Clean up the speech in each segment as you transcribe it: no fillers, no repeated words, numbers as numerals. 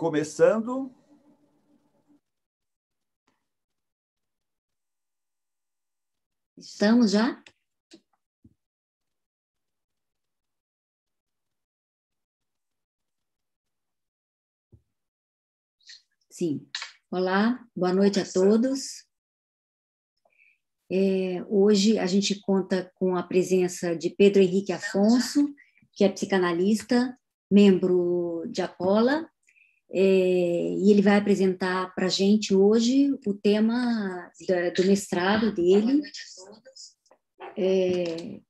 começando. Estamos já? Sim. Olá, boa noite a todos. Hoje a gente conta com a presença de Pedro Henrique Afonso, que é psicanalista, membro de APOLa, e ele vai apresentar para a gente hoje o tema do mestrado dele,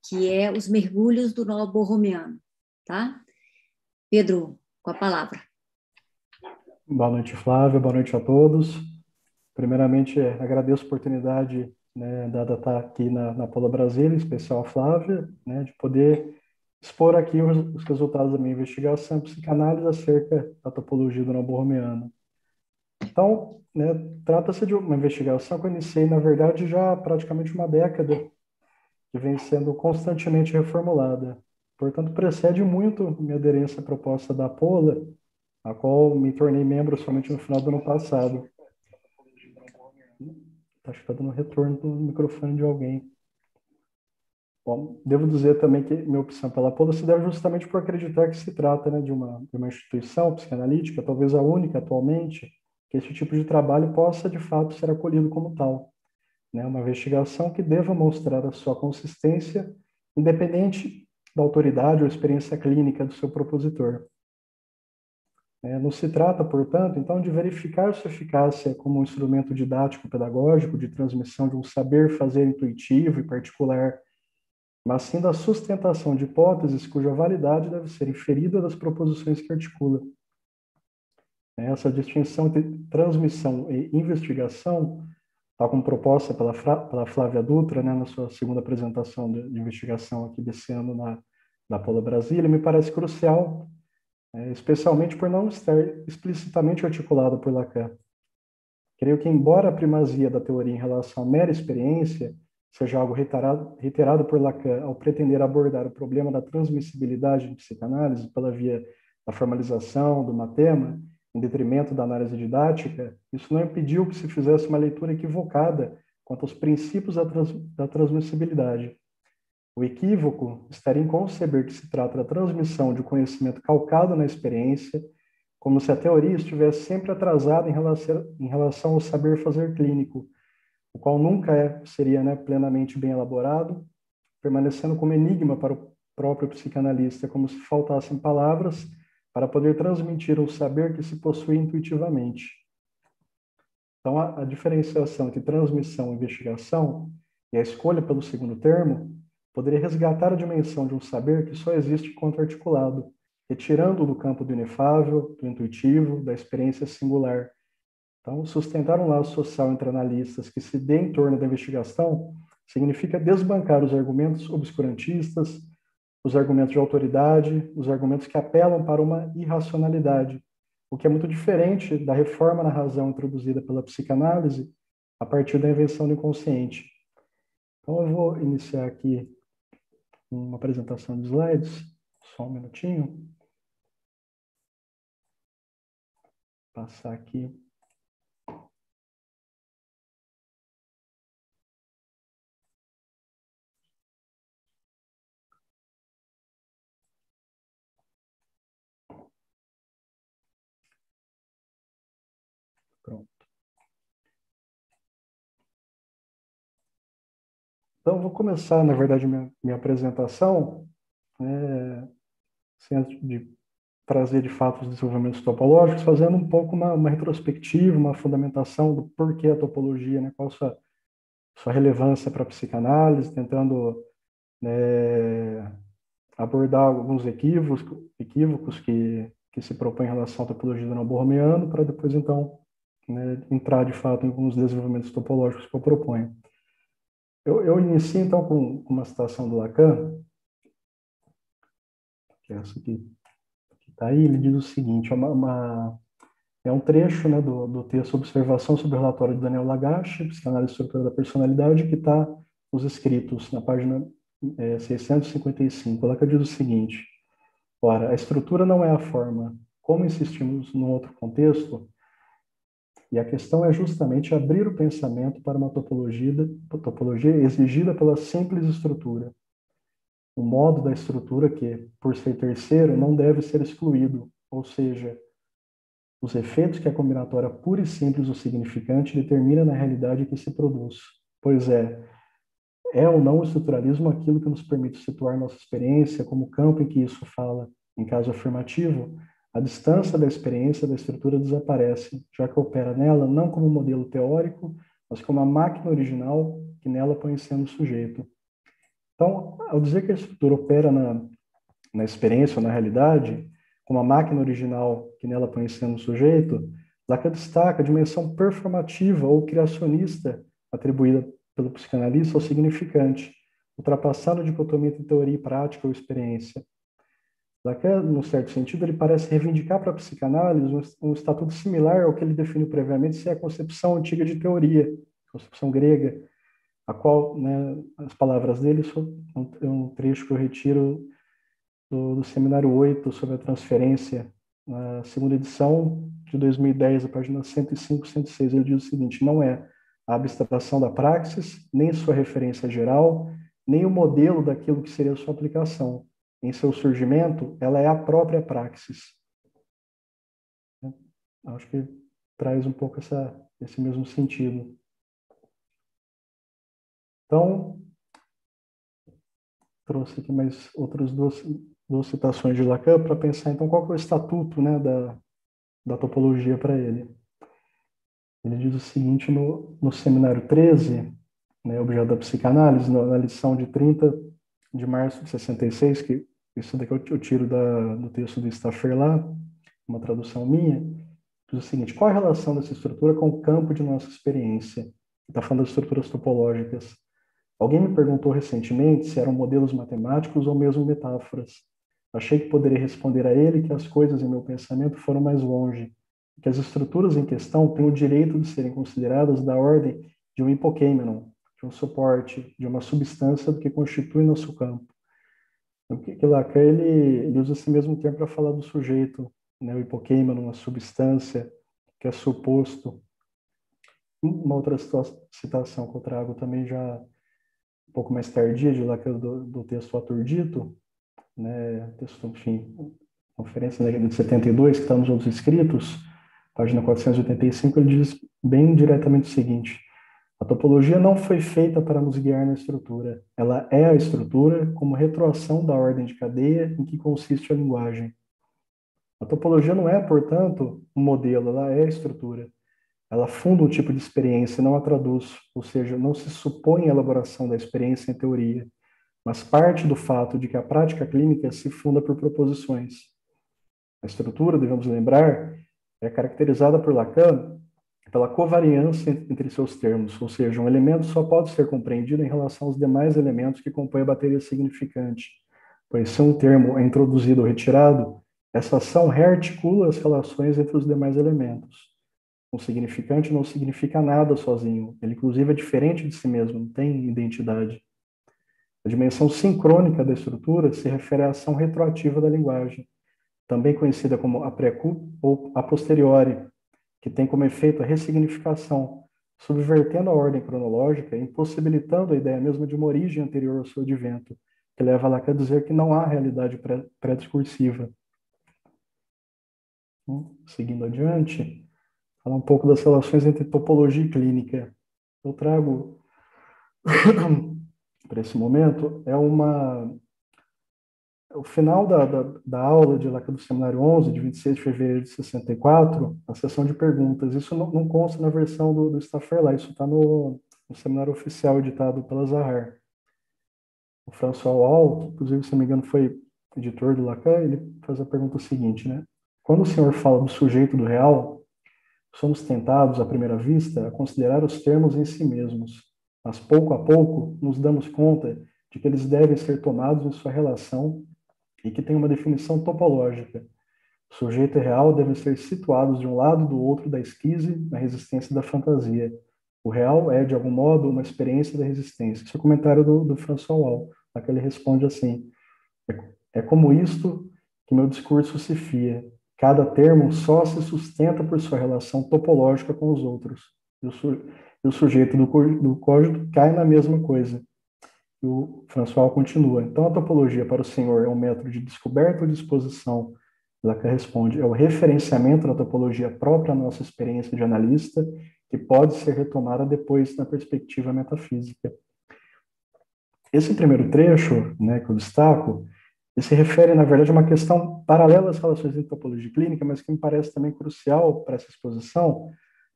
que é os mergulhos do Nó Borromeano. Tá? Pedro, com a palavra. Boa noite, Flávia. Boa noite a todos. Primeiramente, agradeço a oportunidade, né, dada estar aqui na APOLa Brasília, em especial a Flávia, né, de poder expor aqui os resultados da minha investigação em psicanálise acerca da topologia do Nó Borromeano. Então, né, trata-se de uma investigação que eu iniciei, na verdade, já há praticamente uma década, que vem sendo constantemente reformulada. Portanto, precede muito minha aderência à proposta da APOLa, a qual me tornei membro somente no final do ano passado. Acho que está dando retorno do microfone de alguém. Bom, devo dizer também que minha opção pela APOLa se deve justamente por acreditar que se trata, né, de uma instituição psicanalítica, talvez a única atualmente, que esse tipo de trabalho possa, de fato, ser acolhido como tal. Né, uma investigação que deva mostrar a sua consistência, independente da autoridade ou experiência clínica do seu propositor. Não se trata, portanto, então, de verificar sua eficácia como um instrumento didático-pedagógico de transmissão de um saber fazer intuitivo e particular, mas sim da sustentação de hipóteses cuja validade deve ser inferida das proposições que articula. Essa distinção entre transmissão e investigação, tal como proposta pela Flávia Dutra, né, na sua segunda apresentação de investigação aqui desse ano na APOLa Brasília, me parece crucial, especialmente por não estar explicitamente articulado por Lacan. Creio que, embora a primazia da teoria em relação à mera experiência seja algo reiterado por Lacan ao pretender abordar o problema da transmissibilidade em psicanálise pela via da formalização, do matema, em detrimento da análise didática, isso não impediu que se fizesse uma leitura equivocada quanto aos princípios da transmissibilidade. O equívoco estaria em conceber que se trata da transmissão de conhecimento calcado na experiência, como se a teoria estivesse sempre atrasada em relação ao saber fazer clínico, o qual nunca seria, né, plenamente bem elaborado, permanecendo como enigma para o próprio psicanalista, como se faltassem palavras para poder transmitir um saber que se possui intuitivamente. Então, a diferenciação entre transmissão e investigação e a escolha pelo segundo termo poderia resgatar a dimensão de um saber que só existe quanto articulado, retirando-o do campo do inefável, do intuitivo, da experiência singular. Então, sustentar um laço social entre analistas que se dê em torno da investigação significa desbancar os argumentos obscurantistas, os argumentos de autoridade, os argumentos que apelam para uma irracionalidade, o que é muito diferente da reforma na razão introduzida pela psicanálise a partir da invenção do inconsciente. Então, eu vou iniciar aqui uma apresentação de slides, só um minutinho. Passar aqui. Pronto. Então, vou começar, na verdade, minha apresentação, antes de trazer, de fato, os desenvolvimentos topológicos, fazendo um pouco uma retrospectiva, uma fundamentação do porquê a topologia, né, qual sua relevância para a psicanálise, tentando abordar alguns equívocos que se propõem em relação à topologia do Nó Borromeano, para depois, então, né, entrar, de fato, em alguns desenvolvimentos topológicos que eu proponho. Eu inicio, então, com uma citação do Lacan, que é essa que está aí. Ele diz o seguinte, é um trecho, né, do texto Observação sobre o Relatório de Daniel Lagache, Psicanálise e Estrutura da Personalidade, que está nos escritos, na página 655. O Lacan diz o seguinte: ora, a estrutura não é a forma, como insistimos num outro contexto, e a questão é justamente abrir o pensamento para uma topologia exigida pela simples estrutura, um modo da estrutura que, por ser terceiro, não deve ser excluído, ou seja, os efeitos que a combinatória pura e simples do significante determina na realidade que se produz. Pois é ou não o estruturalismo aquilo que nos permite situar nossa experiência como campo em que isso fala? Em caso afirmativo, a distância da experiência da estrutura desaparece, já que opera nela não como modelo teórico, mas como a máquina original que nela põe sendo sujeito. Então, ao dizer que a estrutura opera na experiência ou na realidade, como a máquina original que nela põe sendo sujeito, Lacan destaca a dimensão performativa ou criacionista atribuída pelo psicanalista ao significante, ultrapassando a dicotomia entre teoria e prática ou experiência. Lacan, num certo sentido, ele parece reivindicar para a psicanálise um estatuto similar ao que ele definiu previamente ser a concepção antiga de teoria, concepção grega, a qual, né, as palavras dele são um trecho que eu retiro do Seminário 8 sobre a transferência, na segunda edição de 2010, a página 105, 106, ele diz o seguinte: não é a abstração da praxis, nem sua referência geral, nem o modelo daquilo que seria sua aplicação. Em seu surgimento, ela é a própria praxis. Acho que traz um pouco esse mesmo sentido. Então, trouxe aqui mais outras duas citações de Lacan para pensar, então, qual que é o estatuto, né, da topologia para ele. Ele diz o seguinte no Seminário 13, né, objeto da psicanálise, na lição de 30 de março de 66, que isso daqui eu tiro do texto do Stachel lá, uma tradução minha, diz o seguinte: qual a relação dessa estrutura com o campo de nossa experiência? Está falando das estruturas topológicas. Alguém me perguntou recentemente se eram modelos matemáticos ou mesmo metáforas. Achei que poderia responder a ele que as coisas em meu pensamento foram mais longe, que as estruturas em questão têm o direito de serem consideradas da ordem de um hipokêmenon, de um suporte, de uma substância do que constitui nosso campo. O que Lacan ele usa esse mesmo termo para falar do sujeito, né, o hipokêmenon, a substância que é suposto. Uma outra citação que eu trago também já um pouco mais tardia, de Lacan, do texto Aturdito, né, texto, enfim, conferência, né, de 72, que está nos outros escritos, página 485, ele diz bem diretamente o seguinte: a topologia não foi feita para nos guiar na estrutura, ela é a estrutura como retroação da ordem de cadeia em que consiste a linguagem. A topologia não é, portanto, um modelo, ela é a estrutura. Ela funda um tipo de experiência, não a traduz, ou seja, não se supõe a elaboração da experiência em teoria, mas parte do fato de que a prática clínica se funda por proposições. A estrutura, devemos lembrar, é caracterizada por Lacan pela covariância entre seus termos, ou seja, um elemento só pode ser compreendido em relação aos demais elementos que compõem a bateria significante, pois se um termo é introduzido ou retirado, essa ação rearticula as relações entre os demais elementos. Um significante não significa nada sozinho. Ele, inclusive, é diferente de si mesmo, não tem identidade. A dimensão sincrônica da estrutura se refere à ação retroativa da linguagem, também conhecida como a pré-coup ou a posteriori, que tem como efeito a ressignificação, subvertendo a ordem cronológica e impossibilitando a ideia mesma de uma origem anterior ao seu advento, que leva a Lacan a dizer que não há realidade pré-discursiva. Então, seguindo adiante, falar um pouco das relações entre topologia e clínica. Eu trago, para esse momento, o final da aula de Lacan do Seminário 11, de 26 de fevereiro de 64, a sessão de perguntas. Isso não consta na versão do Stachel lá, isso está no seminário oficial editado pela Zahar. O François Wall, que, inclusive, se não me engano, foi editor do Lacan, ele faz a pergunta seguinte, né? Quando o senhor fala do sujeito do real, somos tentados, à primeira vista, a considerar os termos em si mesmos, mas pouco a pouco nos damos conta de que eles devem ser tomados em sua relação e que tem uma definição topológica. O sujeito e real devem ser situados de um lado do outro da esquise, na resistência da fantasia. O real é, de algum modo, uma experiência da resistência. Esse é o comentário do François Wall, a que ele responde assim: é como isto que meu discurso se fia, Cada termo só se sustenta por sua relação topológica com os outros. E o sujeito do código cai na mesma coisa. E o François continua. Então, a topologia para o senhor é um método de descoberta ou de exposição? Lacan responde, é o referenciamento da topologia própria à nossa experiência de analista, que pode ser retomada depois na perspectiva metafísica. Esse primeiro trecho, né, que eu destaco, ele se refere, na verdade, a uma questão paralela às relações entre topologia e clínica, mas que me parece também crucial para essa exposição,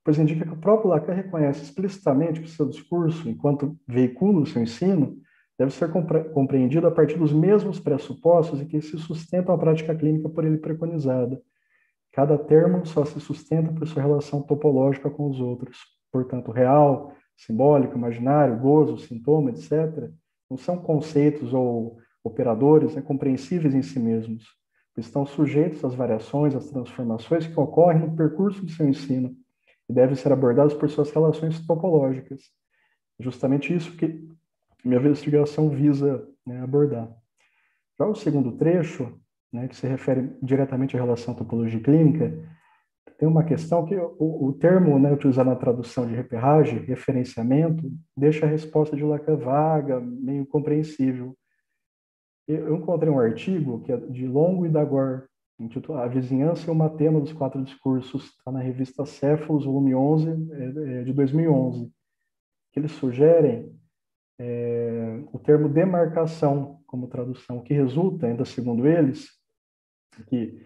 pois indica que o próprio Lacan reconhece explicitamente que o seu discurso, enquanto veicula o seu ensino, deve ser compreendido a partir dos mesmos pressupostos em que se sustenta a prática clínica por ele preconizada. Cada termo só se sustenta por sua relação topológica com os outros. Portanto, real, simbólico, imaginário, gozo, sintoma, etc., não são conceitos ou operadores, né, compreensíveis em si mesmos. Estão sujeitos às variações, às transformações que ocorrem no percurso do seu ensino e devem ser abordados por suas relações topológicas. Justamente isso que minha investigação visa, né, abordar. Já o segundo trecho, né, que se refere diretamente à relação topologia clínica, tem uma questão que o termo, né, utilizado na tradução de reperragem, referenciamento, deixa a resposta de Lacan vaga, meio compreensível. Eu encontrei um artigo que é de Longo e Daguar, intitulado A Vizinhança e o Matema dos Quatro Discursos, está na revista Céfalos, volume 11, de 2011, que eles sugerem o termo demarcação como tradução, que resulta, ainda segundo eles, que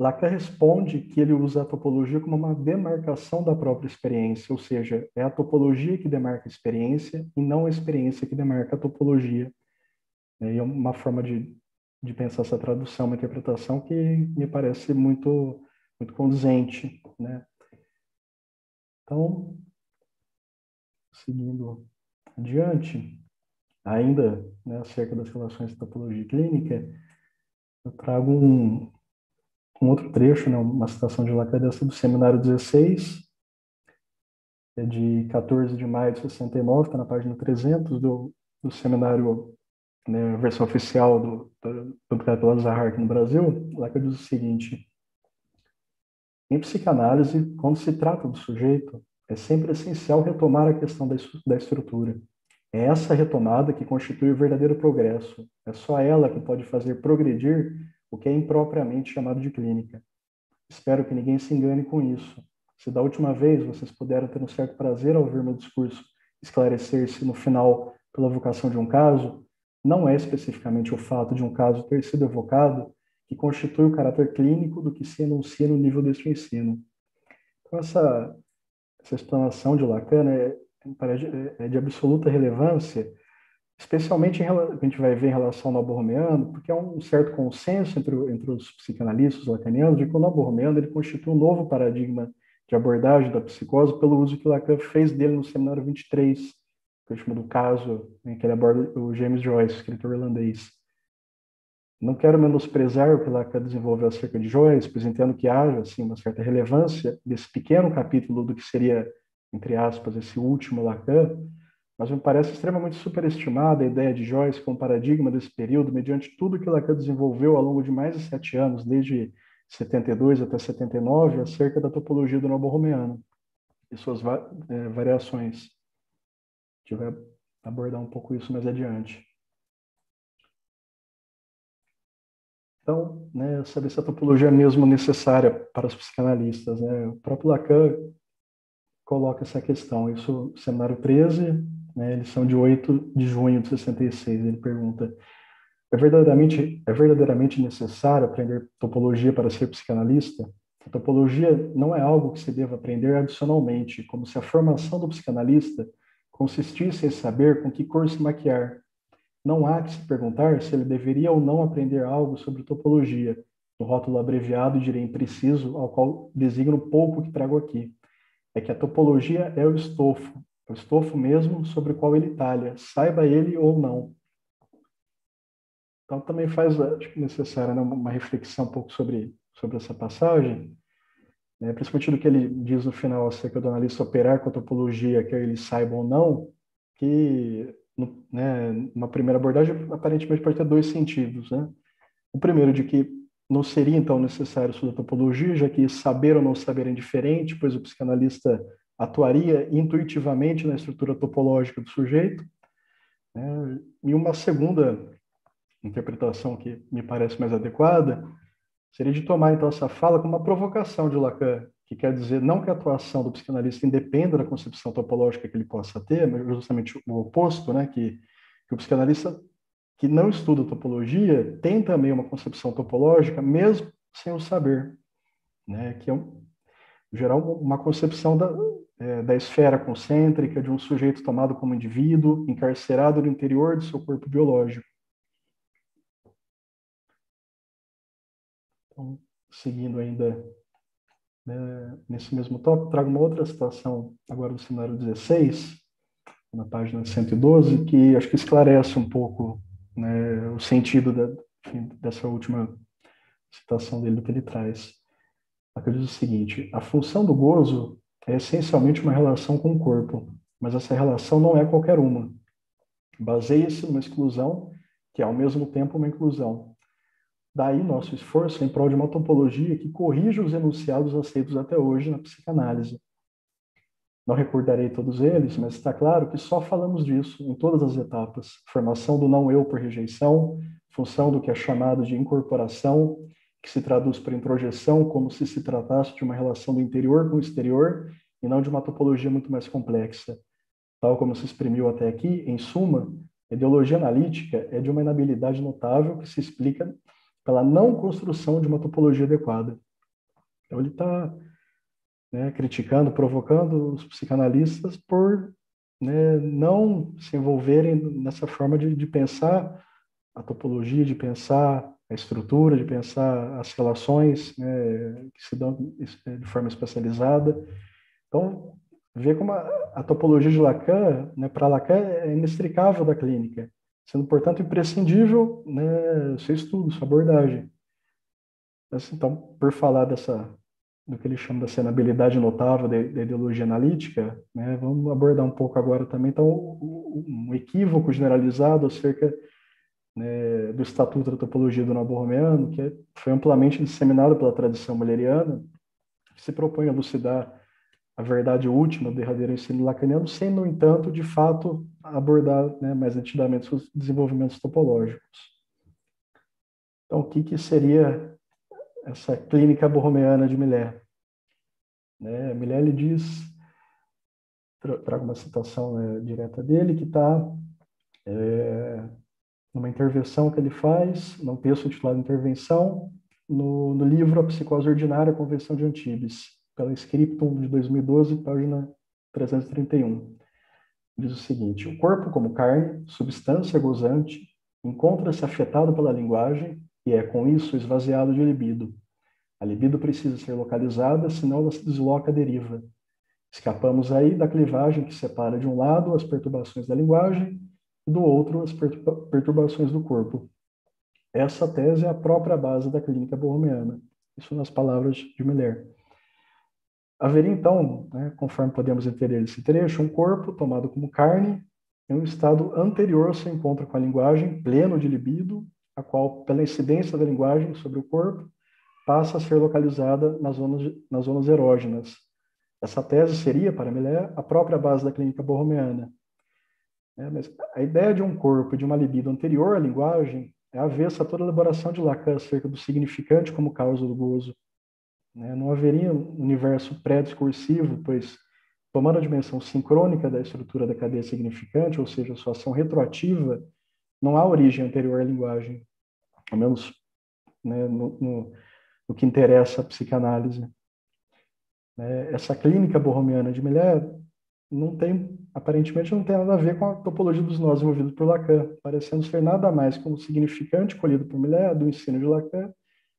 Lacan responde que ele usa a topologia como uma demarcação da própria experiência, ou seja, é a topologia que demarca a experiência e não a experiência que demarca a topologia. É uma forma de pensar essa tradução, uma interpretação que me parece muito, muito condizente, né? Então, seguindo adiante, ainda, né, acerca das relações de topologia clínica, eu trago um outro trecho, né, uma citação de Lacan dessa do Seminário 16, é de 14 de maio de 69, está na página 300 do seminário, né, a versão oficial do publicado pela Zahar no Brasil. Lacan diz o seguinte: em psicanálise, quando se trata do sujeito, é sempre essencial retomar a questão da estrutura. É essa retomada que constitui o verdadeiro progresso. É só ela que pode fazer progredir o que é impropriamente chamado de clínica. Espero que ninguém se engane com isso. Se da última vez vocês puderam ter um certo prazer ao ouvir meu discurso esclarecer-se no final pela vocação de um caso, não é especificamente o fato de um caso ter sido evocado que constitui o caráter clínico do que se enuncia no nível deste ensino. Então, essa explanação de Lacan é de absoluta relevância, especialmente a gente vai ver em relação ao Nó Borromeano, porque há um certo consenso entre os psicanalistas lacanianos de que o Nó Borromeano ele constitui um novo paradigma de abordagem da psicose pelo uso que Lacan fez dele no Seminário 23, que eu chamo do caso em que ele aborda o James Joyce, escritor irlandês. Não quero menosprezar o que Lacan desenvolveu acerca de Joyce, pois entendo que haja assim, uma certa relevância desse pequeno capítulo do que seria, entre aspas, esse último Lacan, mas me parece extremamente superestimada a ideia de Joyce como paradigma desse período, mediante tudo que Lacan desenvolveu ao longo de mais de 7 anos, desde 72 até 79, acerca da topologia do Nó Borromeano e suas variações. A gente vai abordar um pouco isso mais adiante. Então, né, saber se a topologia é mesmo necessária para os psicanalistas, né? O próprio Lacan coloca essa questão. Isso, Seminário 13, né, lição de 8 de junho de 66, ele pergunta: é verdadeiramente necessário aprender topologia para ser psicanalista? A topologia não é algo que se deva aprender adicionalmente, como se a formação do psicanalista consistisse em saber com que cor se maquiar. Não há que se perguntar se ele deveria ou não aprender algo sobre topologia, no rótulo abreviado, direi impreciso, ao qual designo pouco que trago aqui. É que a topologia é o estofo mesmo sobre o qual ele talha, saiba ele ou não. Então também faz, acho que necessária, né, uma reflexão um pouco sobre essa passagem, né, principalmente do que ele diz no final acerca do analista operar com a topologia, quer ele saiba ou não, que, né, numa primeira abordagem aparentemente pode ter dois sentidos, né? O primeiro de que não seria, então, necessário estudar topologia, já que saber ou não saber é indiferente, pois o psicanalista atuaria intuitivamente na estrutura topológica do sujeito. E uma segunda interpretação que me parece mais adequada seria de tomar, então, essa fala como uma provocação de Lacan, que quer dizer não que a atuação do psicanalista independa da concepção topológica que ele possa ter, mas justamente o oposto, né? Que o psicanalista que não estuda topologia tem também uma concepção topológica, mesmo sem o saber, né? Que é, em geral, uma concepção da esfera concêntrica de um sujeito tomado como indivíduo, encarcerado no interior do seu corpo biológico. Então, seguindo ainda, né, nesse mesmo tópico, trago uma outra citação agora do seminário 16, na página 112, que acho que esclarece um pouco, né, o sentido dessa última citação dele, do que ele traz. Ele diz o seguinte: a função do gozo é essencialmente uma relação com o corpo, mas essa relação não é qualquer uma. Baseia-se numa exclusão que é, ao mesmo tempo, uma inclusão. Daí nosso esforço em prol de uma topologia que corrija os enunciados aceitos até hoje na psicanálise. Não recordarei todos eles, mas está claro que só falamos disso em todas as etapas: formação do não-eu por rejeição, função do que é chamado de incorporação, que se traduz por introjeção, como se se tratasse de uma relação do interior com o exterior e não de uma topologia muito mais complexa. Tal como se exprimiu até aqui, em suma, a ideologia analítica é de uma inabilidade notável que se explica pela não construção de uma topologia adequada. Então ele está, né, criticando, provocando os psicanalistas por, né, não se envolverem nessa forma de pensar a topologia, de pensar a estrutura, de pensar as relações, né, que se dão de forma especializada. Então, vê como a topologia de Lacan, né, para Lacan, é inextricável da clínica, sendo, portanto, imprescindível, né, seu estudo, sua abordagem. Então, por falar do que ele chama dessa inabilidade notável da ideologia analítica, né, vamos abordar um pouco agora também, então, um equívoco generalizado acerca, né, do Estatuto da Topologia do Nó Borromeano, que foi amplamente disseminado pela tradição mulleriana, que se propõe a elucidar a verdade última do derradeiro ensino lacaniano, sem, no entanto, de fato, abordar, né, mais nitidamente seus desenvolvimentos topológicos. Então, o que seria essa clínica borromeana de Miller? Né, Miller, ele diz, trago uma citação, né, direta dele, que está... numa intervenção que ele faz, num texto titulado Intervenção, no livro A Psicose Ordinária, Convenção de Antibes, pela Scriptum de 2012, página 331. Diz o seguinte: o corpo como carne, substância gozante, encontra-se afetado pela linguagem e é, com isso, esvaziado de libido. A libido precisa ser localizada, senão ela se desloca à deriva. Escapamos aí da clivagem que separa de um lado as perturbações da linguagem do outro as perturbações do corpo. Essa tese é a própria base da clínica borromeana. Isso nas palavras de Miller. Haveria então, né, conforme podemos entender esse trecho, um corpo tomado como carne em um estado anterior ao seu encontro com a linguagem, pleno de libido, a qual, pela incidência da linguagem sobre o corpo, passa a ser localizada nas zonas erógenas. Essa tese seria, para Miller, a própria base da clínica borromeana. Mas a ideia de um corpo e de uma libido anterior à linguagem é avessa a toda a elaboração de Lacan acerca do significante como causa do gozo. Não haveria um universo pré-discursivo, pois, tomando a dimensão sincrônica da estrutura da cadeia significante, ou seja, sua ação retroativa, não há origem anterior à linguagem, ao menos, né, no que interessa à psicanálise. Essa clínica borromeana de Miller aparentemente não tem nada a ver com a topologia dos nós envolvidos por Lacan, parecendo ser nada mais como o significante colhido por Miller do ensino de Lacan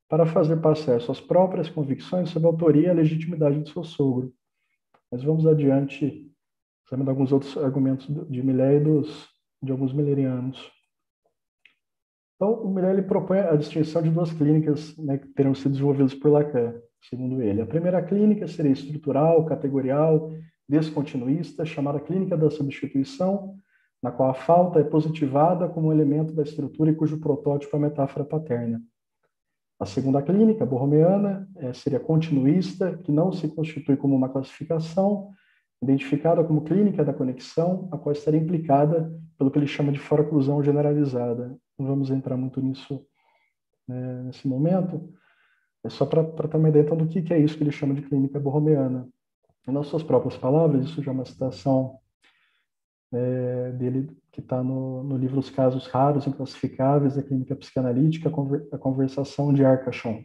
para fazer passar suas próprias convicções sobre a autoria e a legitimidade do seu sogro. Mas vamos adiante, sabendo alguns outros argumentos de Miller e de alguns millerianos. Então, o Miller, ele propõe a distinção de duas clínicas, né, que terão sido desenvolvidas por Lacan, segundo ele. A primeira clínica seria estrutural, categorial, descontinuísta, chamada clínica da substituição, na qual a falta é positivada como elemento da estrutura e cujo protótipo é a metáfora paterna. A segunda clínica, borromeana, seria continuista, que não se constitui como uma classificação, identificada como clínica da conexão, a qual estaria implicada pelo que ele chama de foraclusão generalizada. Não vamos entrar muito nisso, né, nesse momento. É só para ter uma ideia então, do que é isso que ele chama de clínica borromeana. Em nossas próprias palavras, isso já é uma citação dele que está no livro Os Casos Raros e Inclassificáveis da Clínica Psicanalítica, a Conversação de Arcaxon,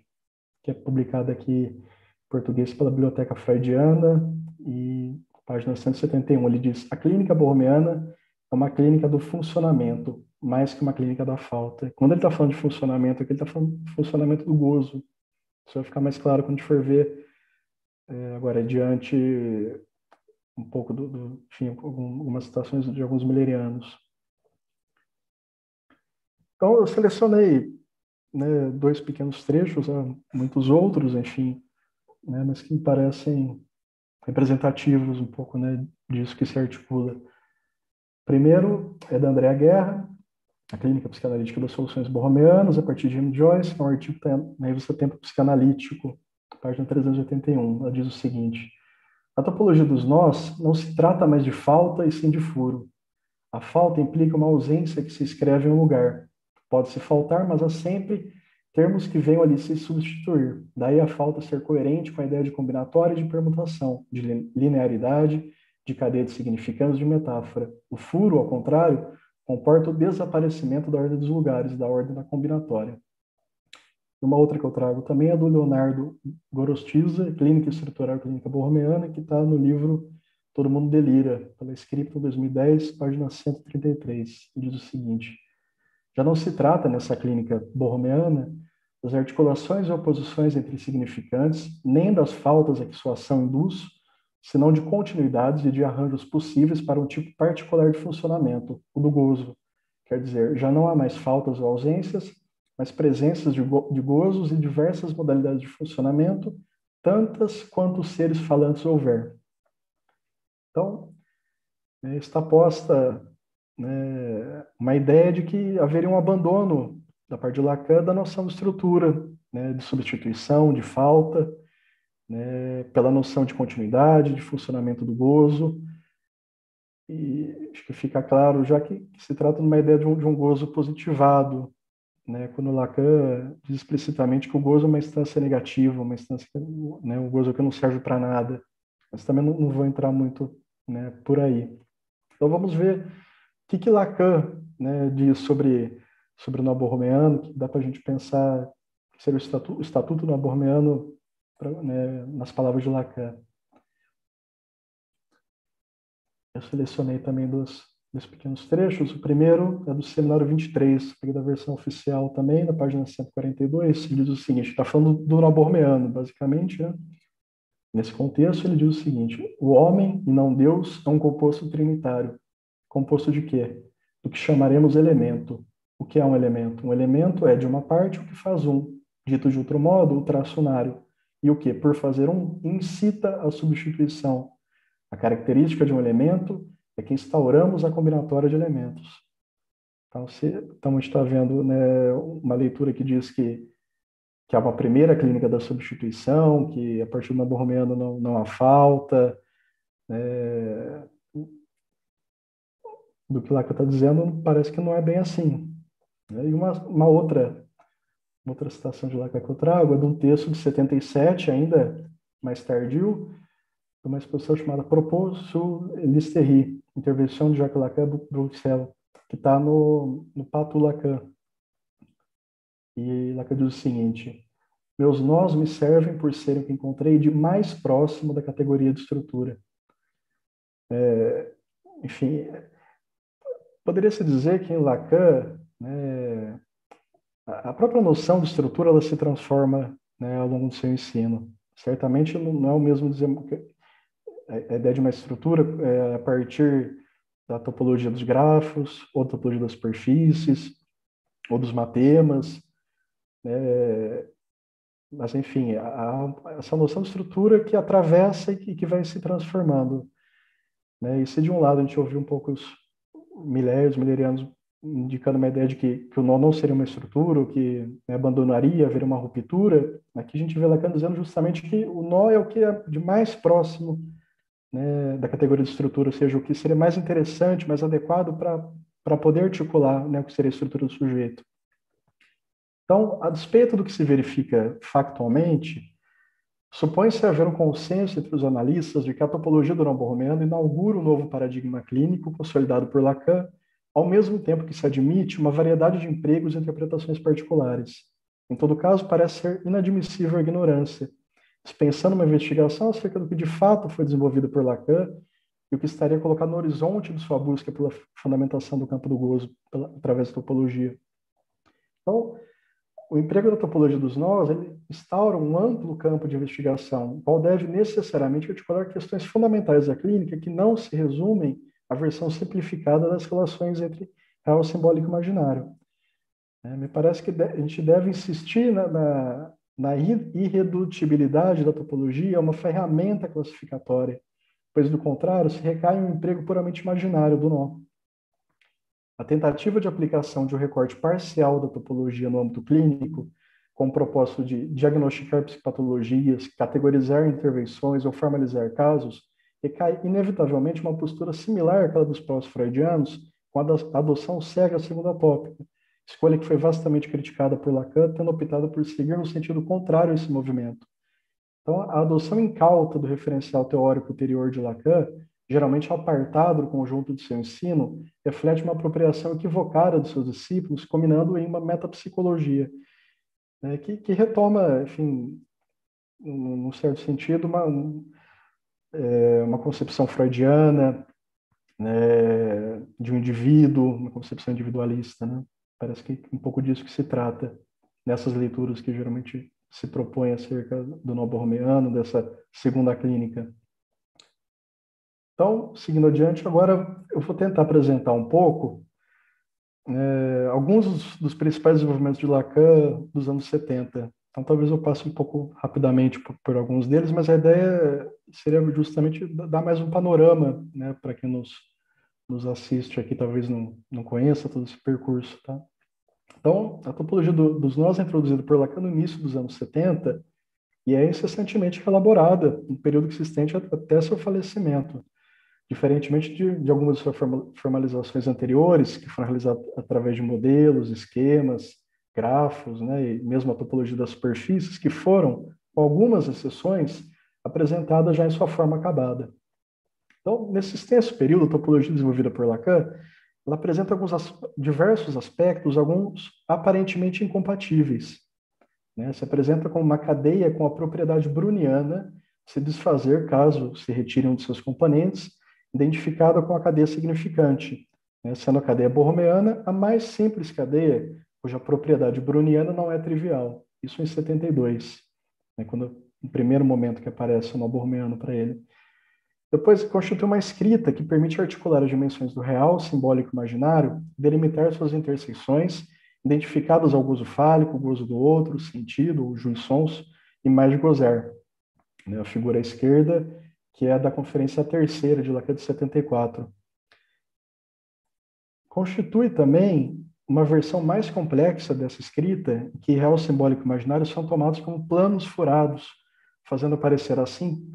que é publicada aqui em português pela Biblioteca Freudiana, e página 171, ele diz: a clínica borromeana é uma clínica do funcionamento, mais que uma clínica da falta. Quando ele está falando de funcionamento, aqui ele está falando de funcionamento do gozo. Isso vai ficar mais claro quando a gente for ver agora adiante um pouco enfim, algumas citações de alguns millerianos. Então, eu selecionei, né, dois pequenos trechos, muitos outros, enfim, né, mas que me parecem representativos um pouco, né, disso que se articula. Primeiro é da Andréa Guerra, A Clínica Psicanalítica das Soluções Borromeanas, a partir de James Joyce, que é um artigo na revista Tempo Psicanalítico, página 381. Ela diz o seguinte: a topologia dos nós não se trata mais de falta e sim de furo. A falta implica uma ausência que se escreve em um lugar. Pode-se faltar, mas há sempre termos que venham ali se substituir. Daí a falta ser coerente com a ideia de combinatória e de permutação, de linearidade, de cadeia de significantes, de metáfora. O furo, ao contrário, comporta o desaparecimento da ordem dos lugares, da ordem da combinatória. Uma outra que eu trago também é do Leonardo Gorostiza, Clínica Estrutural e Clínica Borromeana, que está no livro Todo Mundo Delira, pela Scriptum 2010, página 133. Ele diz o seguinte: já não se trata, nessa clínica borromeana, das articulações e oposições entre significantes, nem das faltas a que sua ação induz, senão de continuidades e de arranjos possíveis para um tipo particular de funcionamento, o do gozo. Quer dizer, já não há mais faltas ou ausências, mas presenças de gozos e diversas modalidades de funcionamento, tantas quanto seres falantes houver. Então, está posta, né, uma ideia de que haveria um abandono, da parte de Lacan, da noção de estrutura, né, de substituição, de falta, né, pela noção de continuidade, de funcionamento do gozo. E acho que fica claro, já que se trata de uma ideia de um gozo positivado, né, quando Lacan diz explicitamente que o gozo é uma instância negativa, uma instância que, né, o gozo que não serve para nada. Mas também não vou entrar muito, né, por aí. Então vamos ver o que Lacan, né, diz sobre o Nó Borromeano, que dá para a gente pensar que seria o estatuto do Nó Borromeano, né, nas palavras de Lacan. Eu selecionei também dois pequenos trechos. O primeiro é do Seminário 23, peguei da versão oficial também, na página 142, ele diz o seguinte, está falando do Nó Borromeano, basicamente, né? Nesse contexto, ele diz o seguinte: o homem e não Deus é um composto trinitário. Composto de quê? Do que chamaremos elemento. O que é um elemento? Um elemento é, de uma parte, o que faz um. Dito de outro modo, o traçunário. E o que, por fazer um, incita a substituição. A característica de um elemento é que instauramos a combinatória de elementos. Então, a gente está vendo, né, uma leitura que diz que há uma primeira clínica da substituição, que a partir do Nó Borromeano não há falta. Do que Lacan está dizendo, parece que não é bem assim. E uma outra citação de Lacan que eu trago é de um texto de 77, ainda mais tardio, de uma exposição chamada Propos sur l'hystérie, intervenção de Jacques Lacan, Bruxelles, que está no Pato Lacan. E Lacan diz o seguinte: meus nós me servem por serem o que encontrei de mais próximo da categoria de estrutura. Enfim, poderia-se dizer que em Lacan, né, a própria noção de estrutura ela se transforma, né, ao longo do seu ensino. Certamente não é o mesmo dizer a ideia de uma estrutura a partir da topologia dos grafos, ou da topologia das superfícies, ou dos matemas. Mas, enfim, essa noção de estrutura que atravessa e que vai se transformando. Né? E se de um lado a gente ouviu um pouco os millerianos indicando uma ideia de que o nó não seria uma estrutura, que né, abandonaria, haveria uma ruptura. Aqui a gente vê Lacan dizendo justamente que o nó é o que é de mais próximo, né, da categoria de estrutura, ou seja, o que seria mais interessante, mais adequado para poder articular, né, o que seria a estrutura do sujeito. Então, a despeito do que se verifica factualmente, supõe-se haver um consenso entre os analistas de que a topologia do Nó Borromeano inaugura um novo paradigma clínico consolidado por Lacan, ao mesmo tempo que se admite uma variedade de empregos e interpretações particulares. Em todo caso, parece ser inadmissível a ignorância, dispensando uma investigação acerca do que de fato foi desenvolvido por Lacan e o que estaria colocado no horizonte de sua busca pela fundamentação do campo do gozo através da topologia. Então, o emprego da topologia dos nós, ele instaura um amplo campo de investigação, qual deve necessariamente articular questões fundamentais da clínica que não se resumem à versão simplificada das relações entre real, simbólico e imaginário. Me parece que a gente deve insistir na irredutibilidade da topologia, é uma ferramenta classificatória, pois, do contrário, se recai um emprego puramente imaginário do nó. A tentativa de aplicação de um recorte parcial da topologia no âmbito clínico, com o propósito de diagnosticar psicopatologias, categorizar intervenções ou formalizar casos, recai inevitavelmente uma postura similar àquela dos pós-freudianos, com a adoção cega à segunda tópica, escolha que foi vastamente criticada por Lacan, tendo optado por seguir no sentido contrário a esse movimento. Então, a adoção incauta do referencial teórico ulterior de Lacan, geralmente apartado do conjunto de seu ensino, reflete uma apropriação equivocada dos seus discípulos, combinando em uma metapsicologia, né, que retoma, enfim, num certo sentido, uma concepção freudiana, né, de um indivíduo, uma concepção individualista. Né? Parece que é um pouco disso que se trata nessas leituras que geralmente se propõem acerca do Nó Borromeano, dessa segunda clínica. Então, seguindo adiante, agora eu vou tentar apresentar um pouco alguns dos principais desenvolvimentos de Lacan dos anos 70. Então, talvez eu passe um pouco rapidamente por alguns deles, mas a ideia seria justamente dar mais um panorama, né, para quem nos assiste aqui, talvez não conheça todo esse percurso. Tá? Então, a topologia dos nós é introduzida por Lacan no início dos anos 70 e é incessantemente elaborada, um período que se estende até seu falecimento. Diferentemente de algumas de suas formalizações anteriores, que foram realizadas através de modelos, esquemas, grafos, né, e mesmo a topologia das superfícies, que foram, com algumas exceções, apresentadas já em sua forma acabada. Então, nesse extenso período, a topologia desenvolvida por Lacan, ela apresenta diversos aspectos, alguns aparentemente incompatíveis. Né? Se apresenta como uma cadeia com a propriedade bruniana se desfazer caso se retirem um de seus componentes, identificada com a cadeia significante, né, sendo a cadeia borromeana a mais simples cadeia, cuja propriedade bruniana não é trivial. Isso em 72, né, quando o primeiro momento que aparece o Nó Borromeano para ele. Depois constitui uma escrita que permite articular as dimensões do real, simbólico e imaginário, delimitar suas intersecções, identificadas ao gozo fálico, gozo do outro, sentido, os jouissons e mais de gozar. Né, a figura à esquerda, que é a da Conferência Terceira, de Lacan de 74. Constitui também uma versão mais complexa dessa escrita, que real, simbólico e imaginário são tomados como planos furados, fazendo aparecer assim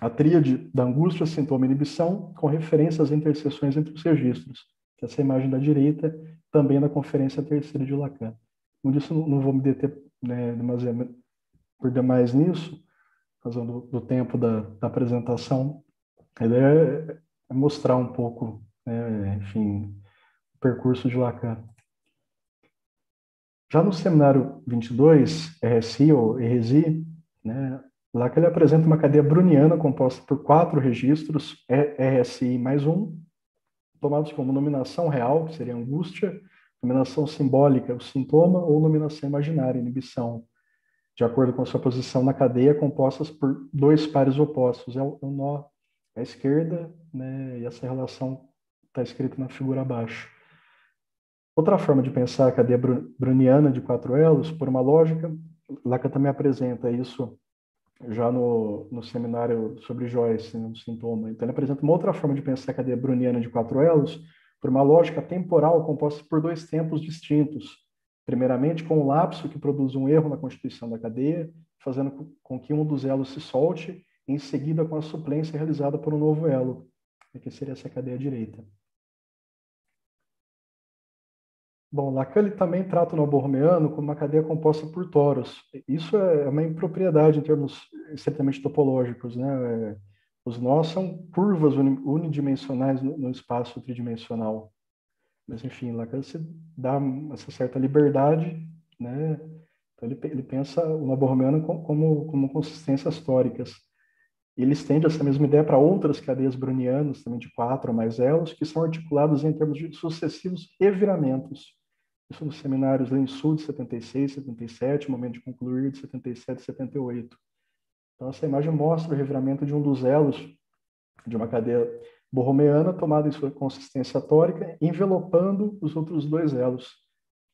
a tríade da angústia, sintoma e inibição, com referência às interseções entre os registros. Essa imagem da direita, também da Conferência Terceira de Lacan. Por isso, não vou me deter, né, por demais nisso, razão do tempo da apresentação. A ideia é mostrar um pouco, né, enfim, o percurso de Lacan. Já no seminário 22, RSI ou RSI, né, Lacan ele apresenta uma cadeia bruniana composta por 4 registros, RSI mais 1, tomados como nominação real, que seria angústia, nominação simbólica, o sintoma, ou nominação imaginária, inibição, de acordo com a sua posição na cadeia, compostas por 2 pares opostos. É o nó à esquerda, né, e essa relação está escrita na figura abaixo. Outra forma de pensar a cadeia bruniana de 4 elos, por uma lógica, Lacan também apresenta isso já no seminário sobre Joyce, né, no sintoma. Então, ele apresenta uma outra forma de pensar a cadeia bruniana de 4 elos, por uma lógica temporal composta por dois tempos distintos, primeiramente com o lapso que produz um erro na constituição da cadeia, fazendo com que um dos elos se solte, em seguida com a suplência realizada por um novo elo, que seria essa cadeia direita. Bom, Lacan ele também trata o Nó Borromeano como uma cadeia composta por toros. Isso é uma impropriedade em termos estritamente topológicos, né? Os nós são curvas unidimensionais no espaço tridimensional. Mas, enfim, Lacan se dá essa certa liberdade, né? Então, ele pensa o Nó Borromeano como consistências tóricas. Ele estende essa mesma ideia para outras cadeias brunianas, também de 4 ou mais elos, que são articuladas em termos de sucessivos reviramentos. Isso nos seminários em Sul de 76, 77, momento de concluir de 77 e 78. Então, essa imagem mostra o reviramento de um dos elos de uma cadeia borromeana tomada em sua consistência tórica, envelopando os outros dois elos.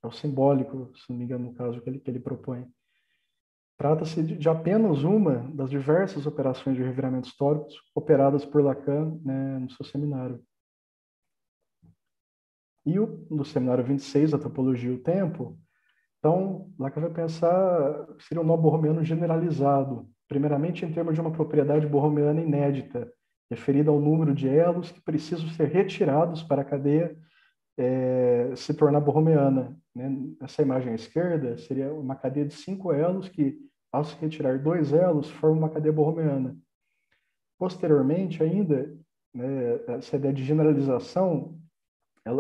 É o simbólico, se não me engano, no caso que ele propõe. Trata-se de apenas uma das diversas operações de reviramentos tóricos operadas por Lacan, né, no seu seminário. E no seminário 26, a Antropologia e o Tempo, então, Lacan vai pensar que seria um nó borromeano generalizado, primeiramente em termos de uma propriedade borromeana inédita, referida ao número de elos que precisam ser retirados para a cadeia se tornar borromeana. Né? Essa imagem à esquerda seria uma cadeia de 5 elos que, ao se retirar 2 elos, forma uma cadeia borromeana. Posteriormente, ainda, né, essa ideia de generalização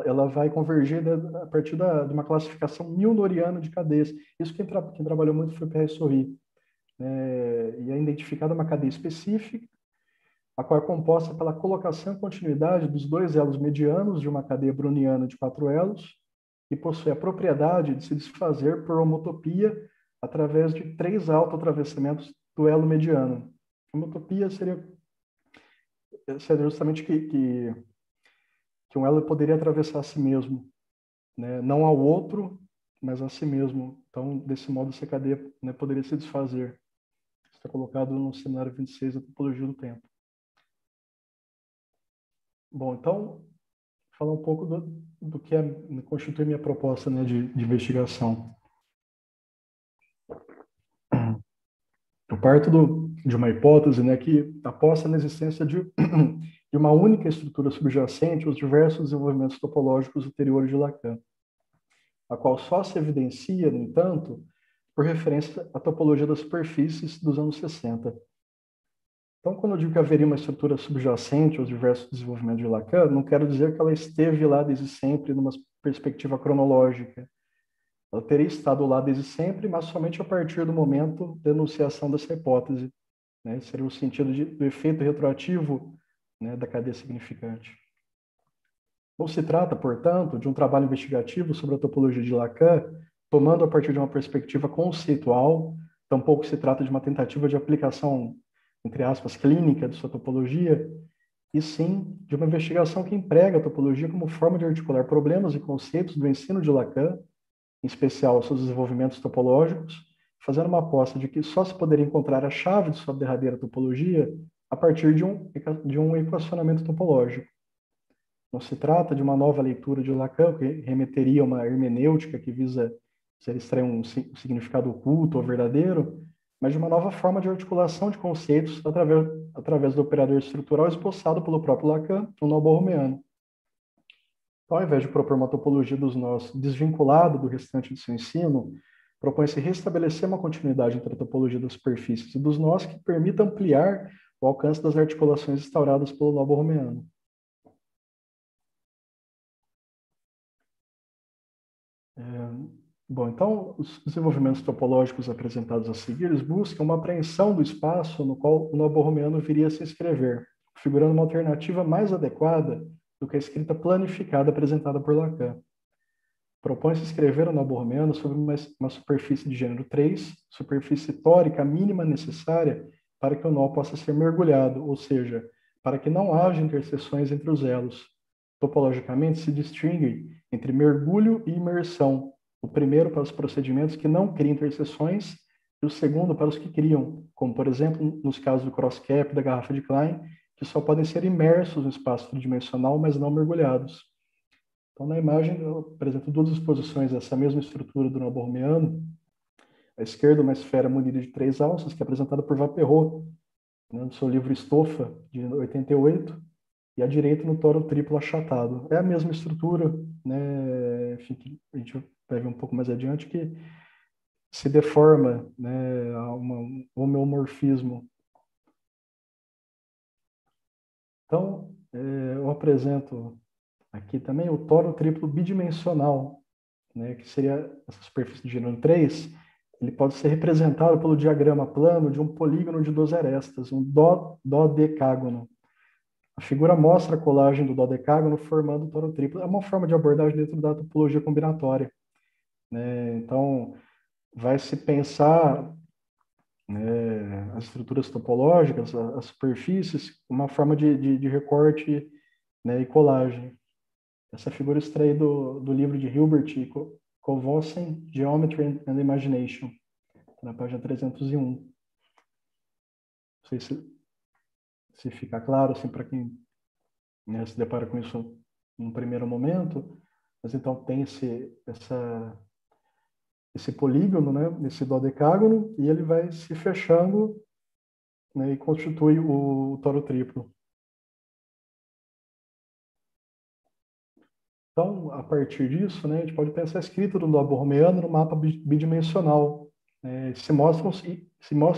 ela vai convergir a partir de uma classificação milnoriana de cadeias. Isso quem trabalhou muito foi o PSOI. E é identificada uma cadeia específica, a qual é composta pela colocação e continuidade dos 2 elos medianos de uma cadeia bruniana de 4 elos, e possui a propriedade de se desfazer por homotopia através de 3 autoatravessamentos do elo mediano. Homotopia seria justamente que um elo poderia atravessar a si mesmo, né? Não ao outro, mas a si mesmo. Então, desse modo, essa cadeia, né, poderia se desfazer. Isso está colocado no seminário 26 da Antropologia do Tempo. Bom, então, falar um pouco do que constitui minha proposta, né, de investigação. Eu parto de uma hipótese, né, que aposta na existência de uma única estrutura subjacente aos diversos desenvolvimentos topológicos anteriores de Lacan, a qual só se evidencia, no entanto, por referência à topologia das superfícies dos anos 60. Então, quando eu digo que haveria uma estrutura subjacente aos diversos desenvolvimentos de Lacan, não quero dizer que ela esteve lá desde sempre, numa perspectiva cronológica. Ela teria estado lá desde sempre, mas somente a partir do momento da enunciação dessa hipótese, né? Seria o sentido do efeito retroativo, né, da cadeia significante. Não se trata, portanto, de um trabalho investigativo sobre a topologia de Lacan, tomando a partir de uma perspectiva conceitual, tampouco se trata de uma tentativa de aplicação, entre aspas, clínica de sua topologia, e sim de uma investigação que emprega a topologia como forma de articular problemas e conceitos do ensino de Lacan, em especial seus desenvolvimentos topológicos, fazendo uma aposta de que só se poderia encontrar a chave de sua derradeira topologia a partir de um equacionamento topológico. Não se trata de uma nova leitura de Lacan, que remeteria a uma hermenêutica que visa extrair um significado oculto ou verdadeiro, mas de uma nova forma de articulação de conceitos através do operador estrutural esboçado pelo próprio Lacan, o nó borromeano. Então, ao invés de propor uma topologia dos nós desvinculada do restante de seu ensino, propõe-se restabelecer uma continuidade entre a topologia das superfícies e dos nós que permita ampliar o alcance das articulações instauradas pelo nó borromeano. Bom, então, os desenvolvimentos topológicos apresentados a seguir buscam uma apreensão do espaço no qual o nó borromeano viria a se inscrever, configurando uma alternativa mais adequada do que a escrita planificada apresentada por Lacan. Propõe-se escrever o nó borromeano sobre uma superfície de gênero 3, superfície tórica mínima necessária para que o nó possa ser mergulhado, ou seja, para que não haja interseções entre os elos. Topologicamente, se distingue entre mergulho e imersão, o primeiro para os procedimentos que não criam interseções e o segundo para os que criam, como, por exemplo, nos casos do cross-cap da garrafa de Klein, que só podem ser imersos no espaço tridimensional, mas não mergulhados. Então, na imagem, eu apresento duas exposições dessa mesma estrutura do Nó Borromeano. À esquerda, uma esfera munida de 3 alças, que é apresentada por Vaperrot, né, no seu livro Estofa, de 88, e à direita, no toro triplo achatado. É a mesma estrutura, né, enfim, que a gente vai ver um pouco mais adiante, que se deforma, né, a um homeomorfismo. Então, eu apresento aqui também o toro triplo bidimensional, né, que seria essa superfície de gênero 3, ele pode ser representado pelo diagrama plano de um polígono de 12 arestas, um dodecágono. A figura mostra a colagem do dodecágono formando o toro triplo. É uma forma de abordagem dentro da topologia combinatória, né? Então, vai se pensar, né, as estruturas topológicas, as superfícies, uma forma de recorte, né, e colagem. Essa figura extrai do livro de Hilbert e Kovossen, Geometry and Imagination, na página 301. Não sei se fica claro, assim, para quem, né, se depara com isso num primeiro momento, mas então tem esse polígono, né, esse dodecágono, e ele vai se fechando, né, e constitui o toro triplo. Então, a partir disso, né, a gente pode pensar a escrita do Nó Borromeano no mapa bidimensional. Né, se mostra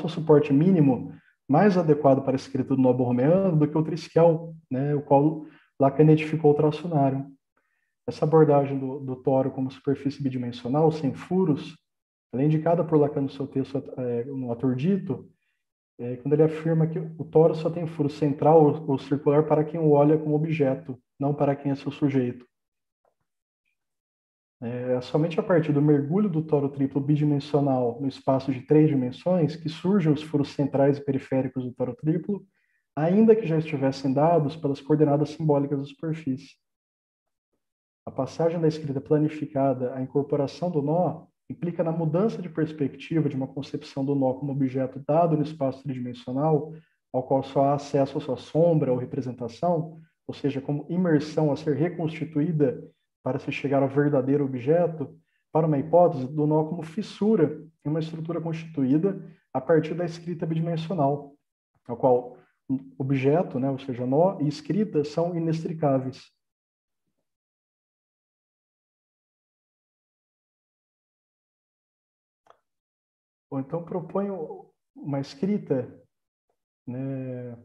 um suporte mínimo mais adequado para a escrita do Nó Borromeano do que o triskel, né, o qual Lacan identificou o tracionário. Essa abordagem do toro como superfície bidimensional, sem furos, ela é indicada por Lacan no seu texto no Aturdito, quando ele afirma que o toro só tem furo central ou circular para quem o olha como objeto, não para quem é seu sujeito. Somente a partir do mergulho do toro triplo bidimensional no espaço de 3 dimensões que surgem os furos centrais e periféricos do toro triplo, ainda que já estivessem dados pelas coordenadas simbólicas da superfície. A passagem da escrita planificada à incorporação do nó implica na mudança de perspectiva de uma concepção do nó como objeto dado no espaço tridimensional, ao qual só há acesso à sua sombra ou representação, ou seja, como imersão a ser reconstituída para se chegar ao verdadeiro objeto, para uma hipótese do nó como fissura em uma estrutura constituída a partir da escrita bidimensional, a qual objeto, né, ou seja, nó, e escrita são inextricáveis. Bom, então proponho uma escrita, né,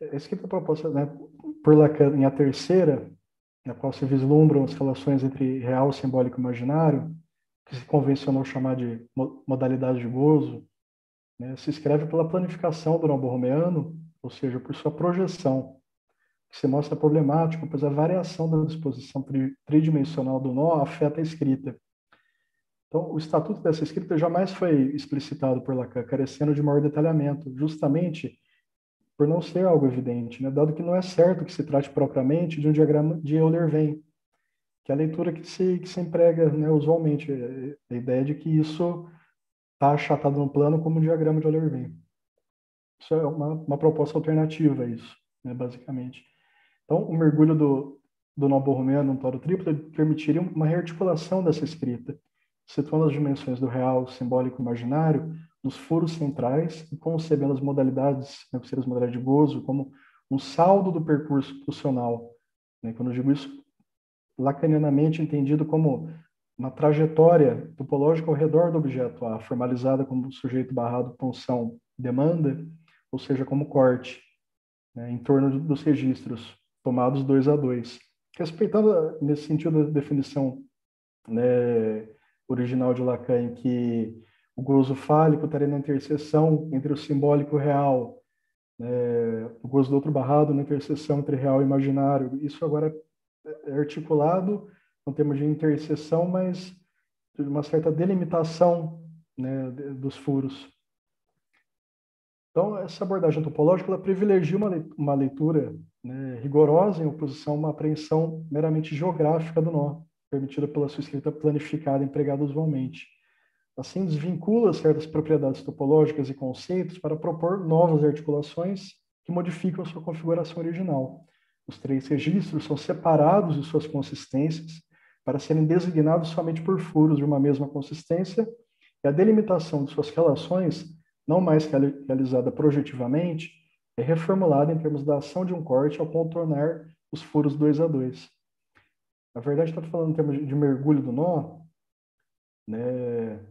a escrita proposta, né, por Lacan em A Terceira, na qual se vislumbram as relações entre real, simbólico e imaginário, que se convencionou chamar de modalidade de gozo, né, se escreve pela planificação do Nó Borromeano, ou seja, por sua projeção, que se mostra problemático, pois a variação da disposição tridimensional do nó afeta a escrita. Então, o estatuto dessa escrita jamais foi explicitado por Lacan, carecendo de maior detalhamento, justamente por não ser algo evidente, né? Dado que não é certo que se trate propriamente de um diagrama de Euler-Venn, que é a leitura que se emprega, né, usualmente, a ideia de que isso está achatado no plano como um diagrama de Euler-Venn. Isso é uma proposta alternativa a isso, né, basicamente. Então, o mergulho do Nó Borromeano no toro triplo permitiria uma rearticulação dessa escrita, situando as dimensões do real, simbólico e imaginário nos furos centrais e concebendo as modalidades, né, que seriam as modalidades de gozo, como um saldo do percurso pulsional, né? Quando eu digo isso, lacanianamente entendido como uma trajetória topológica ao redor do objeto A, formalizada como sujeito barrado, punção, demanda, ou seja, como corte, né, em torno dos registros, tomados 2 a 2. Respeitando, nesse sentido, a definição, né, original de Lacan, que o gozo fálico estaria na interseção entre o simbólico e o real, o gozo do outro barrado na interseção entre real e imaginário. Isso agora é articulado no termo de interseção, mas de uma certa delimitação, né, dos furos. Então, essa abordagem topológica ela privilegia uma leitura, né, rigorosa em oposição a uma apreensão meramente geográfica do nó, permitida pela sua escrita planificada empregada usualmente. Assim, desvincula certas propriedades topológicas e conceitos para propor novas articulações que modificam sua configuração original, Os três registros são separados de suas consistências para serem designados somente por furos de uma mesma consistência, e a delimitação de suas relações, não mais realizada projetivamente, é reformulada em termos da ação de um corte ao contornar os furos 2 a 2. Na verdade, está falando em termos de mergulho do nó, né?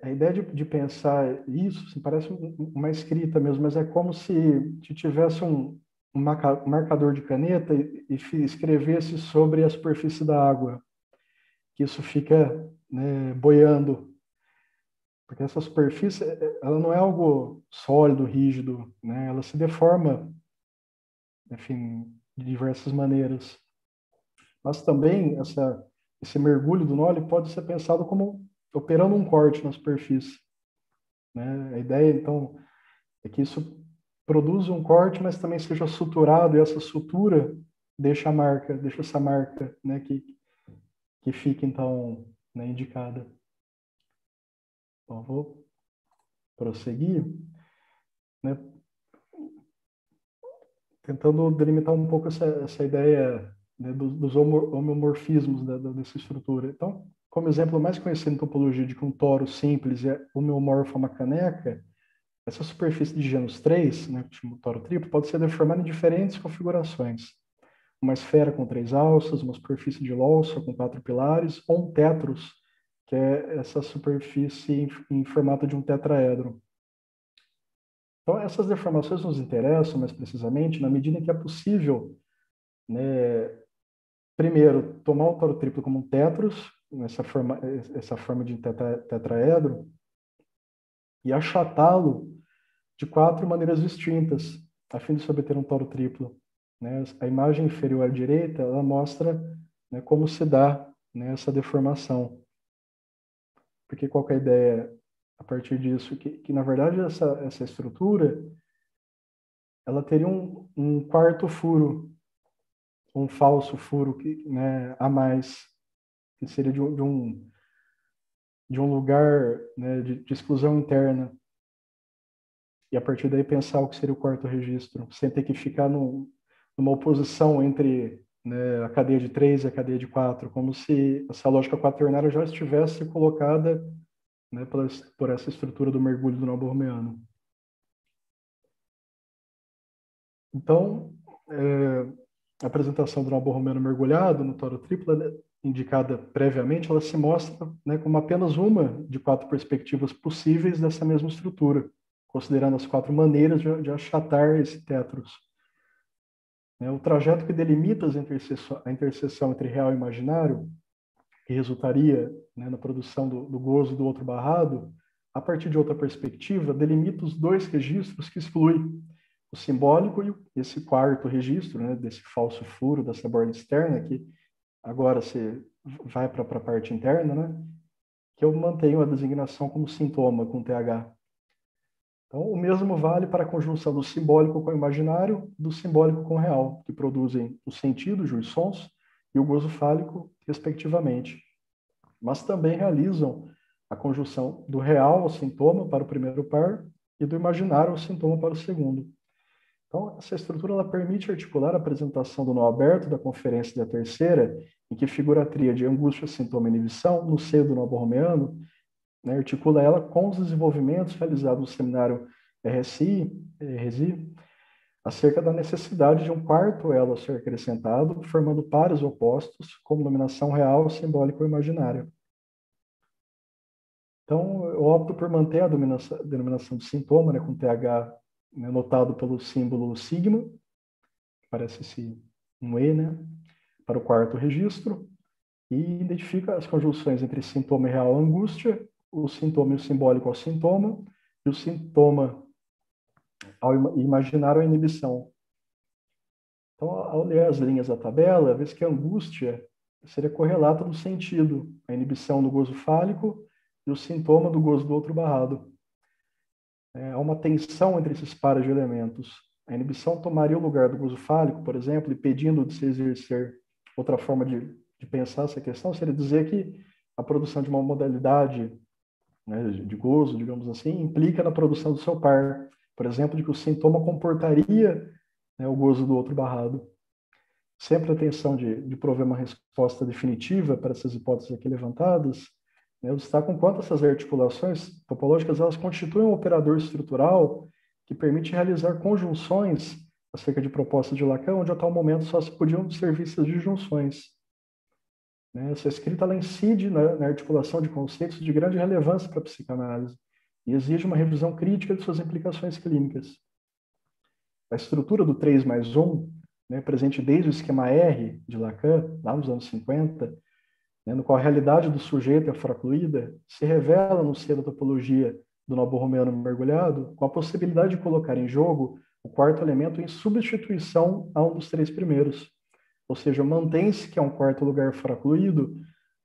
A ideia de pensar isso, assim, parece uma escrita mesmo, mas é como se tivesse um marcador de caneta e escrevesse sobre a superfície da água, que isso fica, né, boiando, porque essa superfície ela não é algo sólido, rígido, né? Ela se deforma, enfim, de diversas maneiras. Mas também esse mergulho do nó pode ser pensado como operando um corte na superfície, né? A ideia, então, é que isso produza um corte, mas também seja suturado, e essa sutura deixa essa marca, né, que fica, então, né, indicada. Então, vou prosseguir, né, tentando delimitar um pouco essa ideia, né, dos homeomorfismos dessa estrutura. Então, como exemplo mais conhecido em topologia de que um toro simples é homeomorfo a uma caneca, essa superfície de Janus 3, né, que chama o toro triplo, pode ser deformada em diferentes configurações. Uma esfera com 3 alças, uma superfície de louça com 4 pilares, ou um tetros, que é essa superfície em formato de um tetraedro. Então, essas deformações nos interessam mais precisamente na medida em que é possível, né, primeiro, tomar o toro triplo como um tetros, essa forma de tetraedro, e achatá-lo de 4 maneiras distintas, a fim de se obter um toro triplo, né? A imagem inferior à direita, ela mostra, né, como se dá, né, essa deformação. Porque qual que é a ideia a partir disso? Que na verdade, essa estrutura, ela teria um quarto furo, um falso furo, né, a mais, que seria de um lugar, né, de exclusão interna. E a partir daí pensar o que seria o quarto registro, sem ter que ficar numa oposição entre, né, a cadeia de 3 e a cadeia de 4, como se essa lógica quaternária já estivesse colocada, né, por essa estrutura do mergulho do Nó Borromeano. Então, a apresentação do Nó Borromeano mergulhado no toro triplo, né, indicada previamente, ela se mostra, né, como apenas uma de 4 perspectivas possíveis dessa mesma estrutura, considerando as 4 maneiras de achatar esse tetros. O trajeto que delimita a interseção entre real e imaginário, que resultaria, né, na produção do gozo do outro barrado, a partir de outra perspectiva, delimita os 2 registros que excluem o simbólico e esse quarto registro, né, desse falso furo, dessa borda externa, que agora você vai para a parte interna, né? Que eu mantenho a designação como sintoma, com TH. Então, o mesmo vale para a conjunção do simbólico com o imaginário, do simbólico com o real, que produzem o sentido, os sons, e o gozo fálico, respectivamente. Mas também realizam a conjunção do real ao sintoma para o primeiro par e do imaginário ao sintoma para o segundo. Então, essa estrutura ela permite articular a apresentação do nó aberto da Conferência da Terceira, em que figura a tríade angústia, sintoma e inibição, no seio do Nó Borromeano, né, articula ela com os desenvolvimentos realizados no seminário RSI, acerca da necessidade de um quarto elo a ser acrescentado, formando pares opostos, como nominação real, simbólica ou imaginária. Então, eu opto por manter a denominação de sintoma, né, com TH, notado pelo símbolo sigma, parece-se um E, né, para o quarto registro, e identifica as conjunções entre sintoma e real angústia, o sintoma e o simbólico ao sintoma, e o sintoma ao imaginário à inibição. Então, ao ler as linhas da tabela, vê-se que a angústia seria correlata do sentido, a inibição do gozo fálico e o sintoma do gozo do outro barrado. Há uma tensão entre esses pares de elementos. A inibição tomaria o lugar do gozo fálico, por exemplo, impedindo de se exercer. Outra forma de pensar essa questão seria dizer que a produção de uma modalidade, né, de gozo, digamos assim, implica na produção do seu par. Por exemplo, de que o sintoma comportaria né, o gozo do outro barrado. Sempre a tensão de prover uma resposta definitiva para essas hipóteses aqui levantadas, né, eu destaco o quanto essas articulações topológicas elas constituem um operador estrutural que permite realizar conjunções acerca de propostas de Lacan, onde até o momento só se podiam servir essas disjunções. Né, essa escrita ela incide na articulação de conceitos de grande relevância para a psicanálise e exige uma revisão crítica de suas implicações clínicas. A estrutura do 3+1, né, presente desde o esquema R de Lacan, lá nos anos 50, né, no qual a realidade do sujeito é fracluída, se revela no seio da topologia do Nó Borromeano mergulhado, com a possibilidade de colocar em jogo o quarto elemento em substituição a um dos três primeiros. Ou seja, mantém-se que é um quarto lugar fracluído,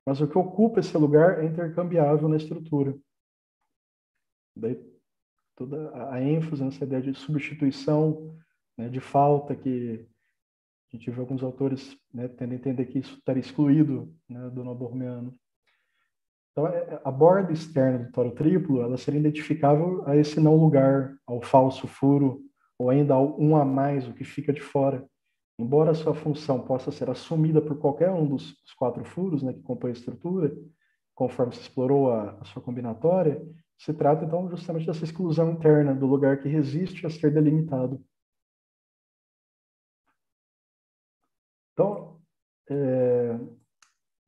mas o que ocupa esse lugar é intercambiável na estrutura. Daí toda a ênfase nessa ideia de substituição, né, de falta, que a gente vê alguns autores, né, tendem a entender que isso estaria excluído, né, do Nó Borromeano. Então, a borda externa do toro triplo, ela seria identificável a esse não lugar, ao falso furo, ou ainda ao um a mais, o que fica de fora. Embora a sua função possa ser assumida por qualquer um dos quatro furos, né, que compõem a estrutura, conforme se explorou a sua combinatória, se trata, então, justamente dessa exclusão interna do lugar que resiste a ser delimitado. Então,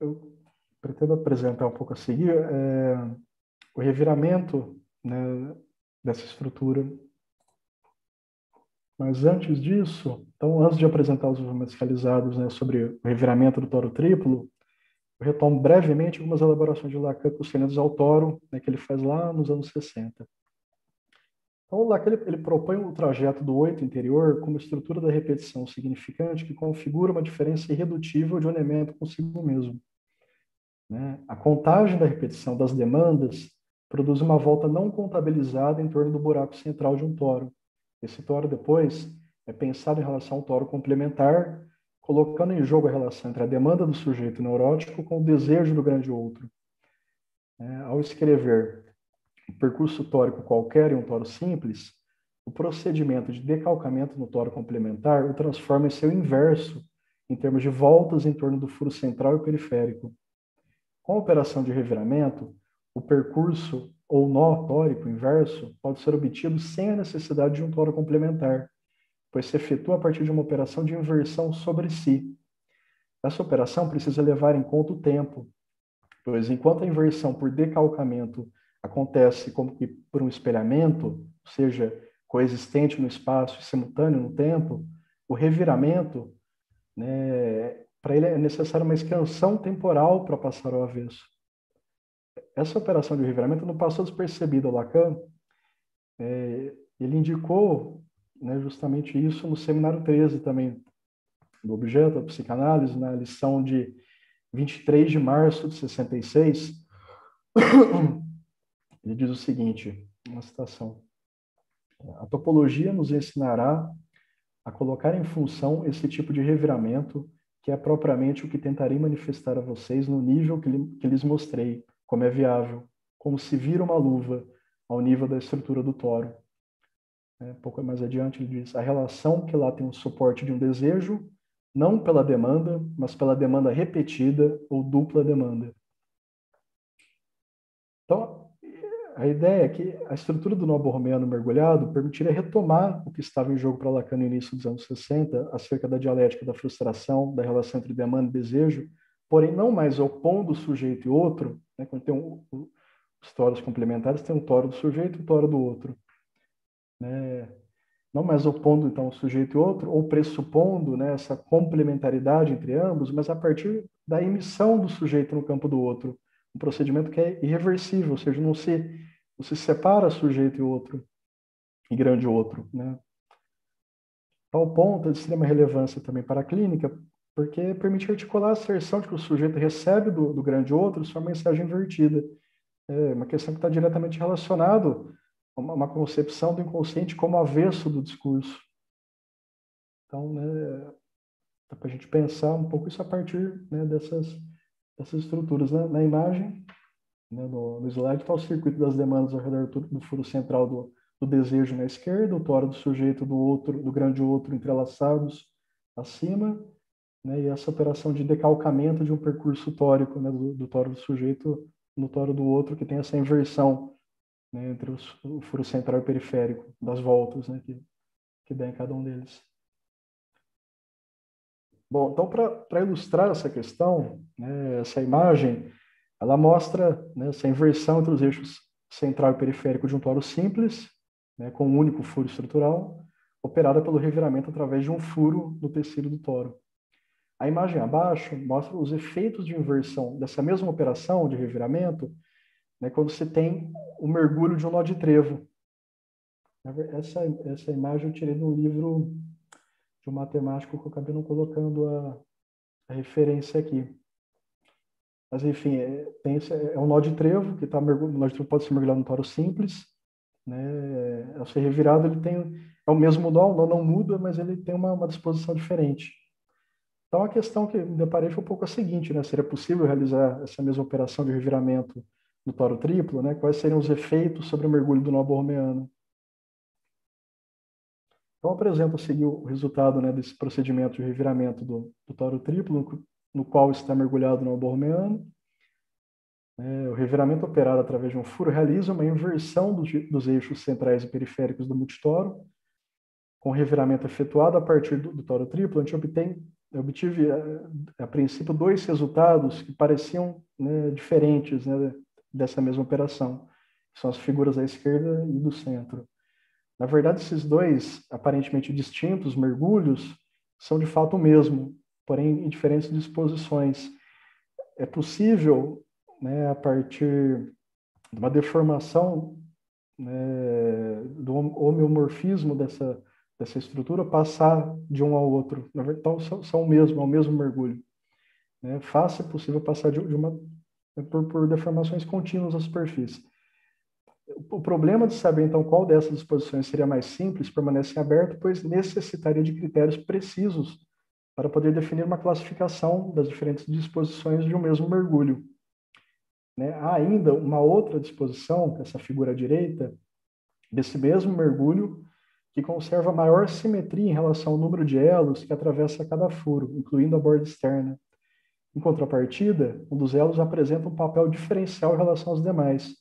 eu pretendo apresentar um pouco a seguir o reviramento, né, dessa estrutura. Mas antes disso, então, antes de apresentar os movimentos realizados, né, sobre o reviramento do toro triplo, eu retomo brevemente algumas elaborações de Lacan concernentes ao toro, né, que ele faz lá nos anos 60. Então, Lacan ele propõe o trajeto do 8 interior como estrutura da repetição significante que configura uma diferença irredutível de um elemento consigo mesmo. Né? A contagem da repetição das demandas produz uma volta não contabilizada em torno do buraco central de um toro. Esse toro, depois, é pensado em relação ao toro complementar, colocando em jogo a relação entre a demanda do sujeito neurótico com o desejo do grande outro. Ao escrever um percurso tórico qualquer em um toro simples, o procedimento de decalcamento no toro complementar o transforma em seu inverso, em termos de voltas em torno do furo central e periférico. Com a operação de reviramento, o percurso ou nó tórico inverso pode ser obtido sem a necessidade de um toro complementar, pois se efetua a partir de uma operação de inversão sobre si. Essa operação precisa levar em conta o tempo, pois enquanto a inversão por decalcamento acontece como que por um espelhamento, ou seja, coexistente no espaço e simultâneo no tempo, o reviramento, né, para ele é necessária uma expansão temporal para passar ao avesso. Essa operação de reviramento não passou despercebida ao Lacan. Ele indicou, né, justamente isso no Seminário 13 também, do objeto da psicanálise, na lição de 23 de março de 66. Ele diz o seguinte, uma citação: a topologia nos ensinará a colocar em função esse tipo de reviramento, que é propriamente o que tentarei manifestar a vocês no nível que lhes mostrei, como é viável, como se vira uma luva ao nível da estrutura do toro. Pouco mais adiante ele diz: a relação que lá tem um suporte de um desejo, não pela demanda, mas pela demanda repetida ou dupla demanda. Então, a ideia é que a estrutura do Nó Borromeano mergulhado permitiria retomar o que estava em jogo para Lacan no início dos anos 60, acerca da dialética da frustração, da relação entre demanda e desejo, porém não mais opondo o sujeito e outro, né, quando tem os toros complementares, tem um toro do sujeito e um toro do outro. Né? Não mais opondo, então, o sujeito e outro, ou pressupondo, né, essa complementaridade entre ambos, mas a partir da emissão do sujeito no campo do outro. Um procedimento que é irreversível, ou seja, não se separa sujeito e outro, e grande outro. Né? Tal ponto é de extrema relevância também para a clínica, porque permite articular a asserção de que o sujeito recebe do grande outro sua mensagem invertida. É uma questão que está diretamente relacionada a uma concepção do inconsciente como avesso do discurso. Então, né, dá para a gente pensar um pouco isso a partir, né, dessas estruturas. Né? Na imagem, né, no slide, está o circuito das demandas ao redor do furo central do do desejo na esquerda, o toro do sujeito do outro, do grande outro, entrelaçados acima, né, e essa operação de decalcamento de um percurso tórico, né, do toro do sujeito no toro do outro, que tem essa inversão, né, entre o furo central e periférico, das voltas, né, que dá em cada um deles. Bom, então, para ilustrar essa questão, né, essa imagem, ela mostra, né, essa inversão entre os eixos central e periférico de um toro simples, né, com um único furo estrutural, operada pelo reviramento através de um furo no tecido do toro. A imagem abaixo mostra os efeitos de inversão dessa mesma operação de reviramento, né, quando se tem o mergulho de um nó de trevo. Essa imagem eu tirei de um livro de um matemático que eu acabei não colocando a referência aqui. Mas, enfim, é um nó de trevo, que tá mergulhado, o nó de trevo pode ser mergulhado no toro simples, né? Ao ser revirado, ele é o mesmo nó, o nó não muda, mas ele tem uma disposição diferente. Então, a questão que me deparei foi um pouco a seguinte, né? Seria possível realizar essa mesma operação de reviramento no toro triplo, né? Quais seriam os efeitos sobre o mergulho do nó borromeano? Então, eu apresento a seguir o resultado, né, desse procedimento de reviramento do toro triplo, no qual está mergulhado o nó borromeano. O reviramento operado através de um furo realiza uma inversão dos eixos centrais e periféricos do multitoro. Com o reviramento efetuado a partir do toro triplo, a gente obtive, a princípio, dois resultados que pareciam, né, diferentes, né, dessa mesma operação, que são as figuras à esquerda e do centro. Na verdade, esses dois, aparentemente distintos, mergulhos, são de fato o mesmo, porém em diferentes disposições. É possível, né, a partir de uma deformação, né, do homeomorfismo dessa estrutura, passar de um ao outro. Na verdade, são o mesmo, é o mesmo mergulho. Né? Fácil é possível passar por deformações contínuas à superfície. O problema de saber, então, qual dessas disposições seria mais simples permanece em aberto, pois necessitaria de critérios precisos para poder definir uma classificação das diferentes disposições de um mesmo mergulho. Né? Há ainda uma outra disposição, essa figura à direita, desse mesmo mergulho, que conserva maior simetria em relação ao número de elos que atravessa cada furo, incluindo a borda externa. Em contrapartida, um dos elos apresenta um papel diferencial em relação aos demais.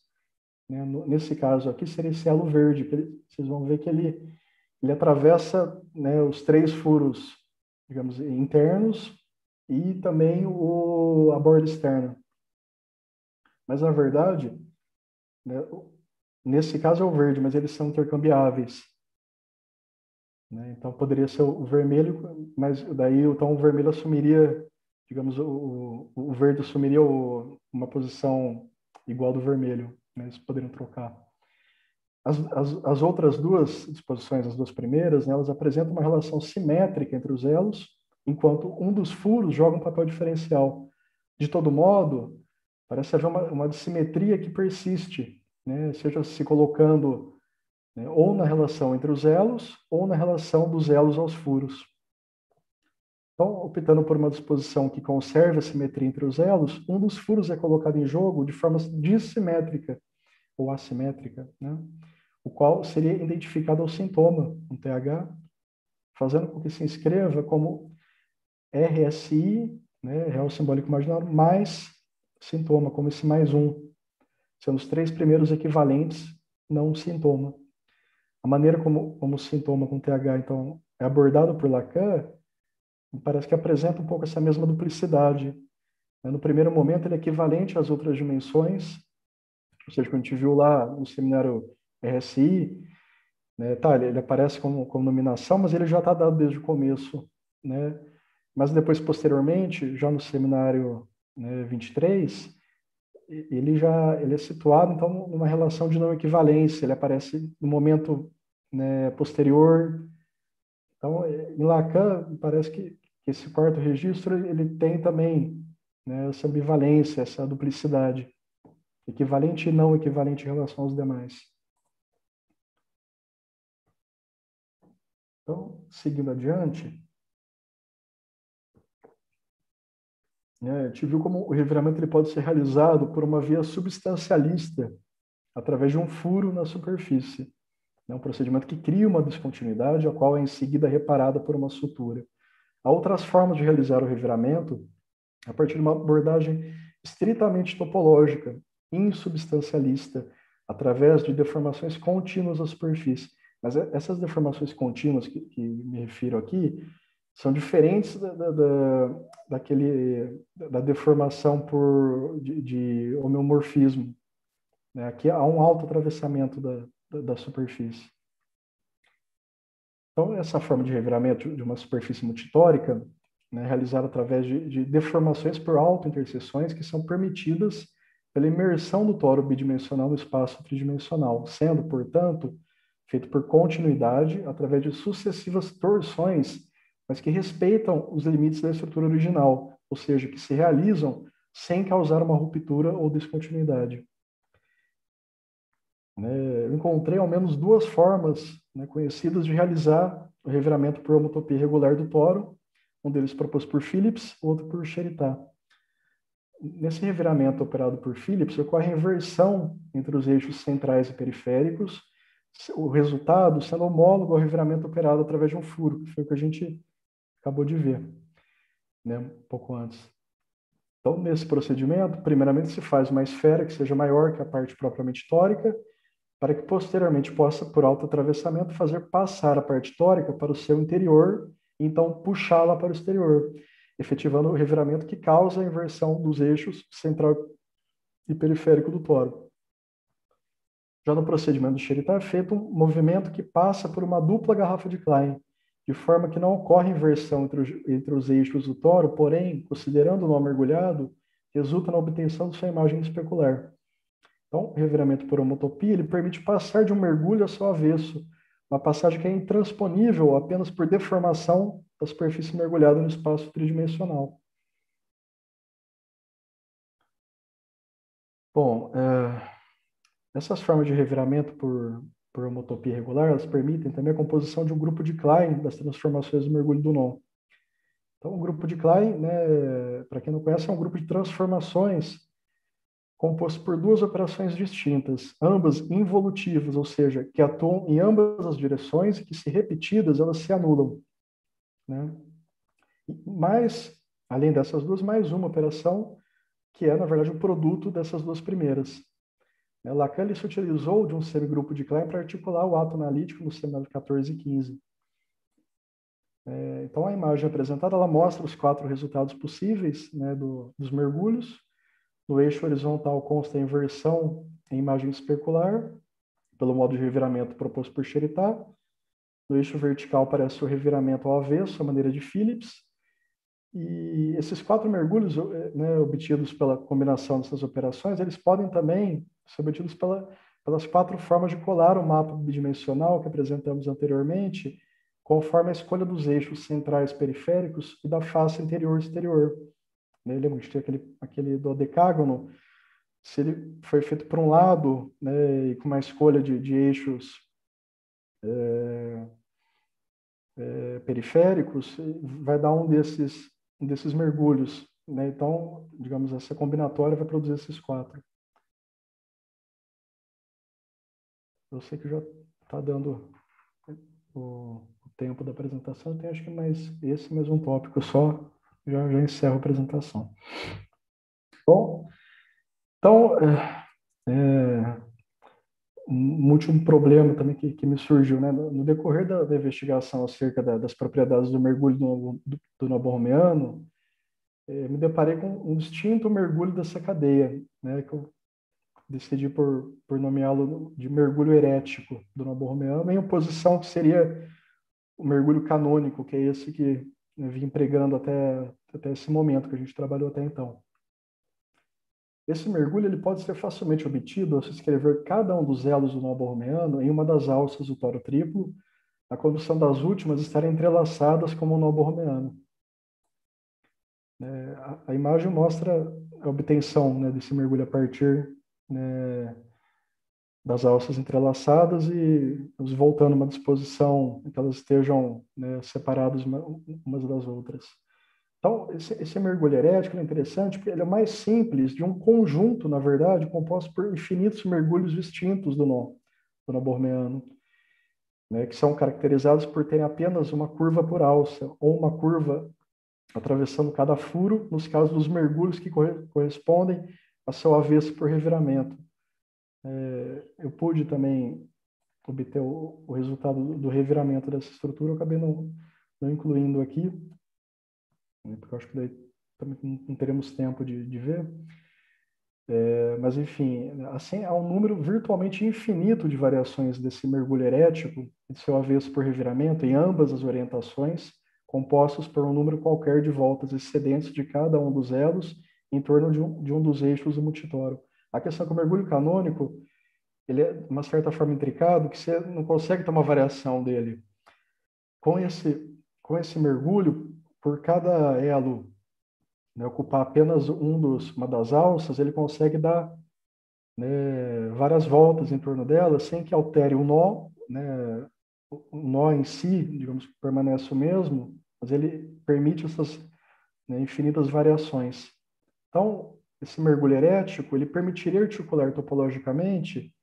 Né? Nesse caso aqui seria esse elo verde, que vocês vão ver que ele atravessa, né, os três furos, digamos, internos e também a borda externa. Mas, na verdade, né, nesse caso é o verde, mas eles são intercambiáveis. Né? Então, poderia ser o vermelho, mas daí então, o vermelho assumiria, digamos, o verde assumiria uma posição igual do vermelho. Né? Eles poderiam trocar. As outras duas disposições, as duas primeiras, né, elas apresentam uma relação simétrica entre os elos, enquanto um dos furos joga um papel diferencial. De todo modo, parece haver uma dissimetria que persiste, né, seja se colocando, né, ou na relação entre os elos, ou na relação dos elos aos furos. Então, optando por uma disposição que conserve a simetria entre os elos, um dos furos é colocado em jogo de forma dissimétrica ou assimétrica, né? O qual seria identificado ao sintoma, um TH, fazendo com que se inscreva como RSI, né, real simbólico imaginário, mais sintoma, como esse mais um, sendo os três primeiros equivalentes, não sintoma. A maneira como o sintoma com TH, então, é abordado por Lacan, parece que apresenta um pouco essa mesma duplicidade. Né? No primeiro momento, ele é equivalente às outras dimensões, ou seja, quando a gente viu lá no seminário RSI, né, tá, ele aparece como nominação, mas ele já está dado desde o começo. Né? Mas depois, posteriormente, já no seminário, né, 23, ele é situado, então, numa relação de não equivalência, ele aparece no momento, né, posterior. Então, em Lacan, parece que esse quarto registro ele tem também, né, essa ambivalência, essa duplicidade. Equivalente e não equivalente em relação aos demais. Então, seguindo adiante, né, a gente viu como o reviramento ele pode ser realizado por uma via substancialista, através de um furo na superfície. É um procedimento que cria uma descontinuidade, a qual é em seguida reparada por uma sutura. Há outras formas de realizar o reviramento a partir de uma abordagem estritamente topológica, insubstancialista, através de deformações contínuas da superfície. Mas essas deformações contínuas que me refiro aqui são diferentes da deformação de homeomorfismo, né? Aqui há um autoatravessamento da superfície. Então, essa forma de reviramento de uma superfície multitórica, né, realizada através de deformações por autointerseções que são permitidas pela imersão do toro bidimensional no espaço tridimensional, sendo, portanto, feito por continuidade através de sucessivas torções, mas que respeitam os limites da estrutura original, ou seja, que se realizam sem causar uma ruptura ou descontinuidade. Eu encontrei ao menos duas formas, né, conhecidas de realizar o reviramento por homotopia regular do toro, um deles proposto por Phillips, outro por Cheritá. Nesse reviramento operado por Phillips, ocorre a inversão entre os eixos centrais e periféricos, o resultado sendo homólogo ao reviramento operado através de um furo, que foi o que a gente acabou de ver, né, um pouco antes. Então, nesse procedimento, primeiramente se faz uma esfera que seja maior que a parte propriamente tórica, para que posteriormente possa, por autoatravessamento, fazer passar a parte tórica para o seu interior e então puxá-la para o exterior, efetivando o reviramento que causa a inversão dos eixos central e periférico do toro. Já no procedimento do Cheritá é feito um movimento que passa por uma dupla garrafa de Klein, de forma que não ocorre inversão entre os eixos do toro, porém, considerando o nó mergulhado, resulta na obtenção de sua imagem especular. Então, o reviramento por homotopia, ele permite passar de um mergulho a seu avesso, uma passagem que é intransponível apenas por deformação da superfície mergulhada no espaço tridimensional. Bom, essas formas de reviramento por homotopia regular, elas permitem também a composição de um grupo de Klein das transformações do mergulho do nó. Então, o grupo de Klein, né, para quem não conhece, é um grupo de transformações composto por duas operações distintas, ambas involutivas, ou seja, que atuam em ambas as direções e que, se repetidas, elas se anulam, né? Mas, além dessas duas, mais uma operação que é, na verdade, o produto dessas duas primeiras. Lacan ele se utilizou de um semigrupo de Klein para articular o ato analítico no seminário 14 e 15. Então, a imagem apresentada ela mostra os quatro resultados possíveis, né, dos mergulhos. No eixo horizontal consta a inversão em imagem especular, pelo modo de reviramento proposto por Cheritá. No eixo vertical aparece o reviramento ao avesso, a maneira de Phillips. E esses quatro mergulhos, né, obtidos pela combinação dessas operações, eles podem também ser obtidos pelas quatro formas de colar o mapa bidimensional que apresentamos anteriormente, conforme a escolha dos eixos centrais periféricos e da face interior-exterior. Lembra que tem aquele dodecagono, se ele foi feito por um lado, né, e com uma escolha de eixos periféricos, vai dar um desses mergulhos, né? Então, digamos, essa combinatória vai produzir esses quatro. Eu sei que já está dando o tempo da apresentação, tem acho que mais um tópico só, já encerro a apresentação. Bom, então, um último problema também que me surgiu, né? No decorrer da investigação acerca das propriedades do mergulho do Nó Borromeano, me deparei com um distinto mergulho dessa cadeia, né, que eu decidi por nomeá-lo de mergulho herético do Nó Borromeano, em oposição que seria o mergulho canônico, que é esse que eu vim empregando até esse momento, que a gente trabalhou até então. Esse mergulho ele pode ser facilmente obtido ao se escrever cada um dos elos do nó borromeano em uma das alças do toro triplo, a condução das últimas estarem entrelaçadas como um nó borromeano. A imagem mostra a obtenção, né, desse mergulho a partir, né, das alças entrelaçadas e voltando a uma disposição em que elas estejam, né, separadas umas das outras. Então, esse mergulho herético é interessante porque ele é mais simples de um conjunto, na verdade, composto por infinitos mergulhos distintos do nó borromeano. né, que são caracterizados por terem apenas uma curva por alça ou uma curva atravessando cada furo, nos casos dos mergulhos que correspondem a seu avesso por reviramento. Eu pude também obter o resultado do reviramento dessa estrutura, eu acabei não incluindo aqui, né, porque eu acho que daí também não teremos tempo de ver. Mas, enfim, assim, há um número virtualmente infinito de variações desse mergulho herético e de seu avesso por reviramento em ambas as orientações, compostos por um número qualquer de voltas excedentes de cada um dos elos em torno de um dos eixos do multitório. A questão é que o mergulho canônico ele é, de uma certa forma, intricado, que você não consegue ter uma variação dele. Com esse mergulho, por cada elo, né, ocupar apenas uma das alças, ele consegue dar, né, várias voltas em torno dela, sem que altere o nó, né, o nó em si, digamos que permanece o mesmo, mas ele permite essas, né, infinitas variações. Então, esse mergulho herético, ele permitiria articular topologicamente,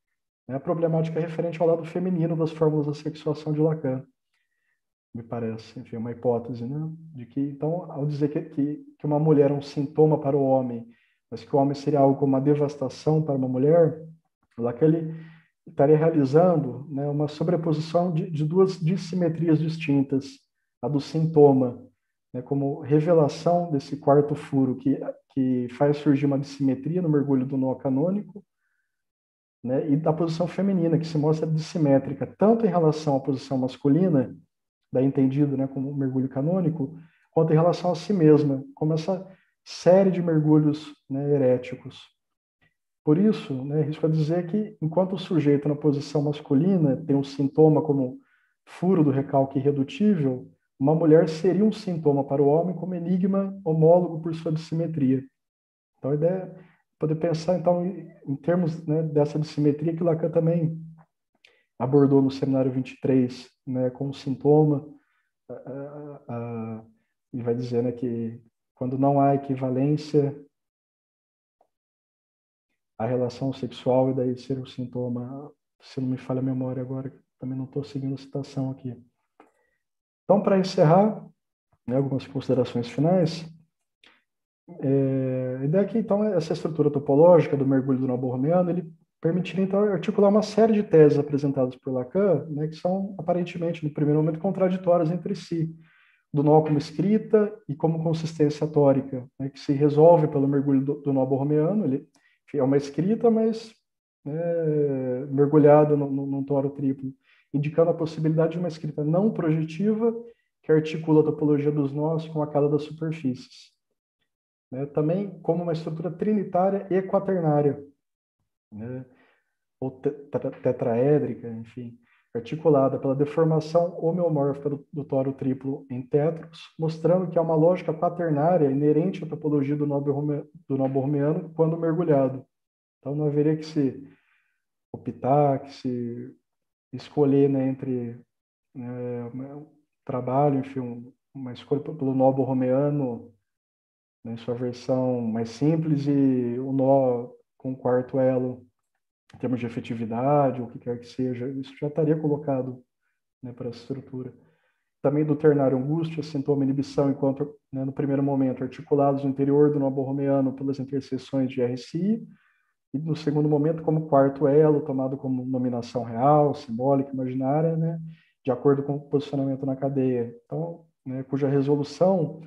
né, a problemática referente ao lado feminino das fórmulas da sexuação de Lacan. Me parece, enfim, uma hipótese, né? De que, então, ao dizer que uma mulher é um sintoma para o homem, mas que o homem seria algo como uma devastação para uma mulher, lá que ele estaria realizando, né, uma sobreposição de duas dissimetrias distintas, a do sintoma, né, como revelação desse quarto furo que faz surgir uma dissimetria no mergulho do nó canônico, né, e da posição feminina, que se mostra dissimétrica, tanto em relação à posição masculina, daí entendido, né, como mergulho canônico, quanto em relação a si mesma, como essa série de mergulhos, né, heréticos. Por isso, né, isso quer dizer que, enquanto o sujeito na posição masculina tem um sintoma como furo do recalque irredutível, uma mulher seria um sintoma para o homem como enigma homólogo por sua dissimetria. Então, a ideia é poder pensar, então, em termos, né, dessa dissimetria que Lacan também abordou no Seminário 23, né, como sintoma, e vai dizer, né, que quando não há equivalência, a relação sexual, e daí ser um sintoma, se não me falha a memória agora, também não estou seguindo a citação aqui. Então, para encerrar, né, algumas considerações finais, a ideia é que, então, essa estrutura topológica do mergulho do Nó Borromeano, ele permitiria, então, articular uma série de teses apresentadas por Lacan, né, que são, aparentemente, no primeiro momento, contraditórias entre si, do nó como escrita e como consistência tórica, né, que se resolve pelo mergulho do Nó Borromeano. Ele é uma escrita, mas, né, mergulhada num toro triplo, indicando a possibilidade de uma escrita não projetiva que articula a topologia dos nós com a cada das superfícies. Né, também como uma estrutura trinitária e quaternária, né, ou tetraédrica, enfim, articulada pela deformação homeomórfica do toro triplo em tétros, mostrando que há uma lógica quaternária inerente à topologia do nó borromeano quando mergulhado. Então, não haveria que se optar, que se escolher, né, entre um trabalho, enfim, uma escolha pelo nó borromeano, né, em sua versão mais simples, e o nó com o quarto elo, em termos de efetividade, ou o que quer que seja, isso já estaria colocado, né, para essa estrutura. Também do ternário angústia, sintoma e inibição, enquanto, né, no primeiro momento articulados no interior do nó borromeano pelas interseções de RSI, e no segundo momento como quarto elo, tomado como nominação real, simbólica, imaginária, né, de acordo com o posicionamento na cadeia, então, né, cuja resolução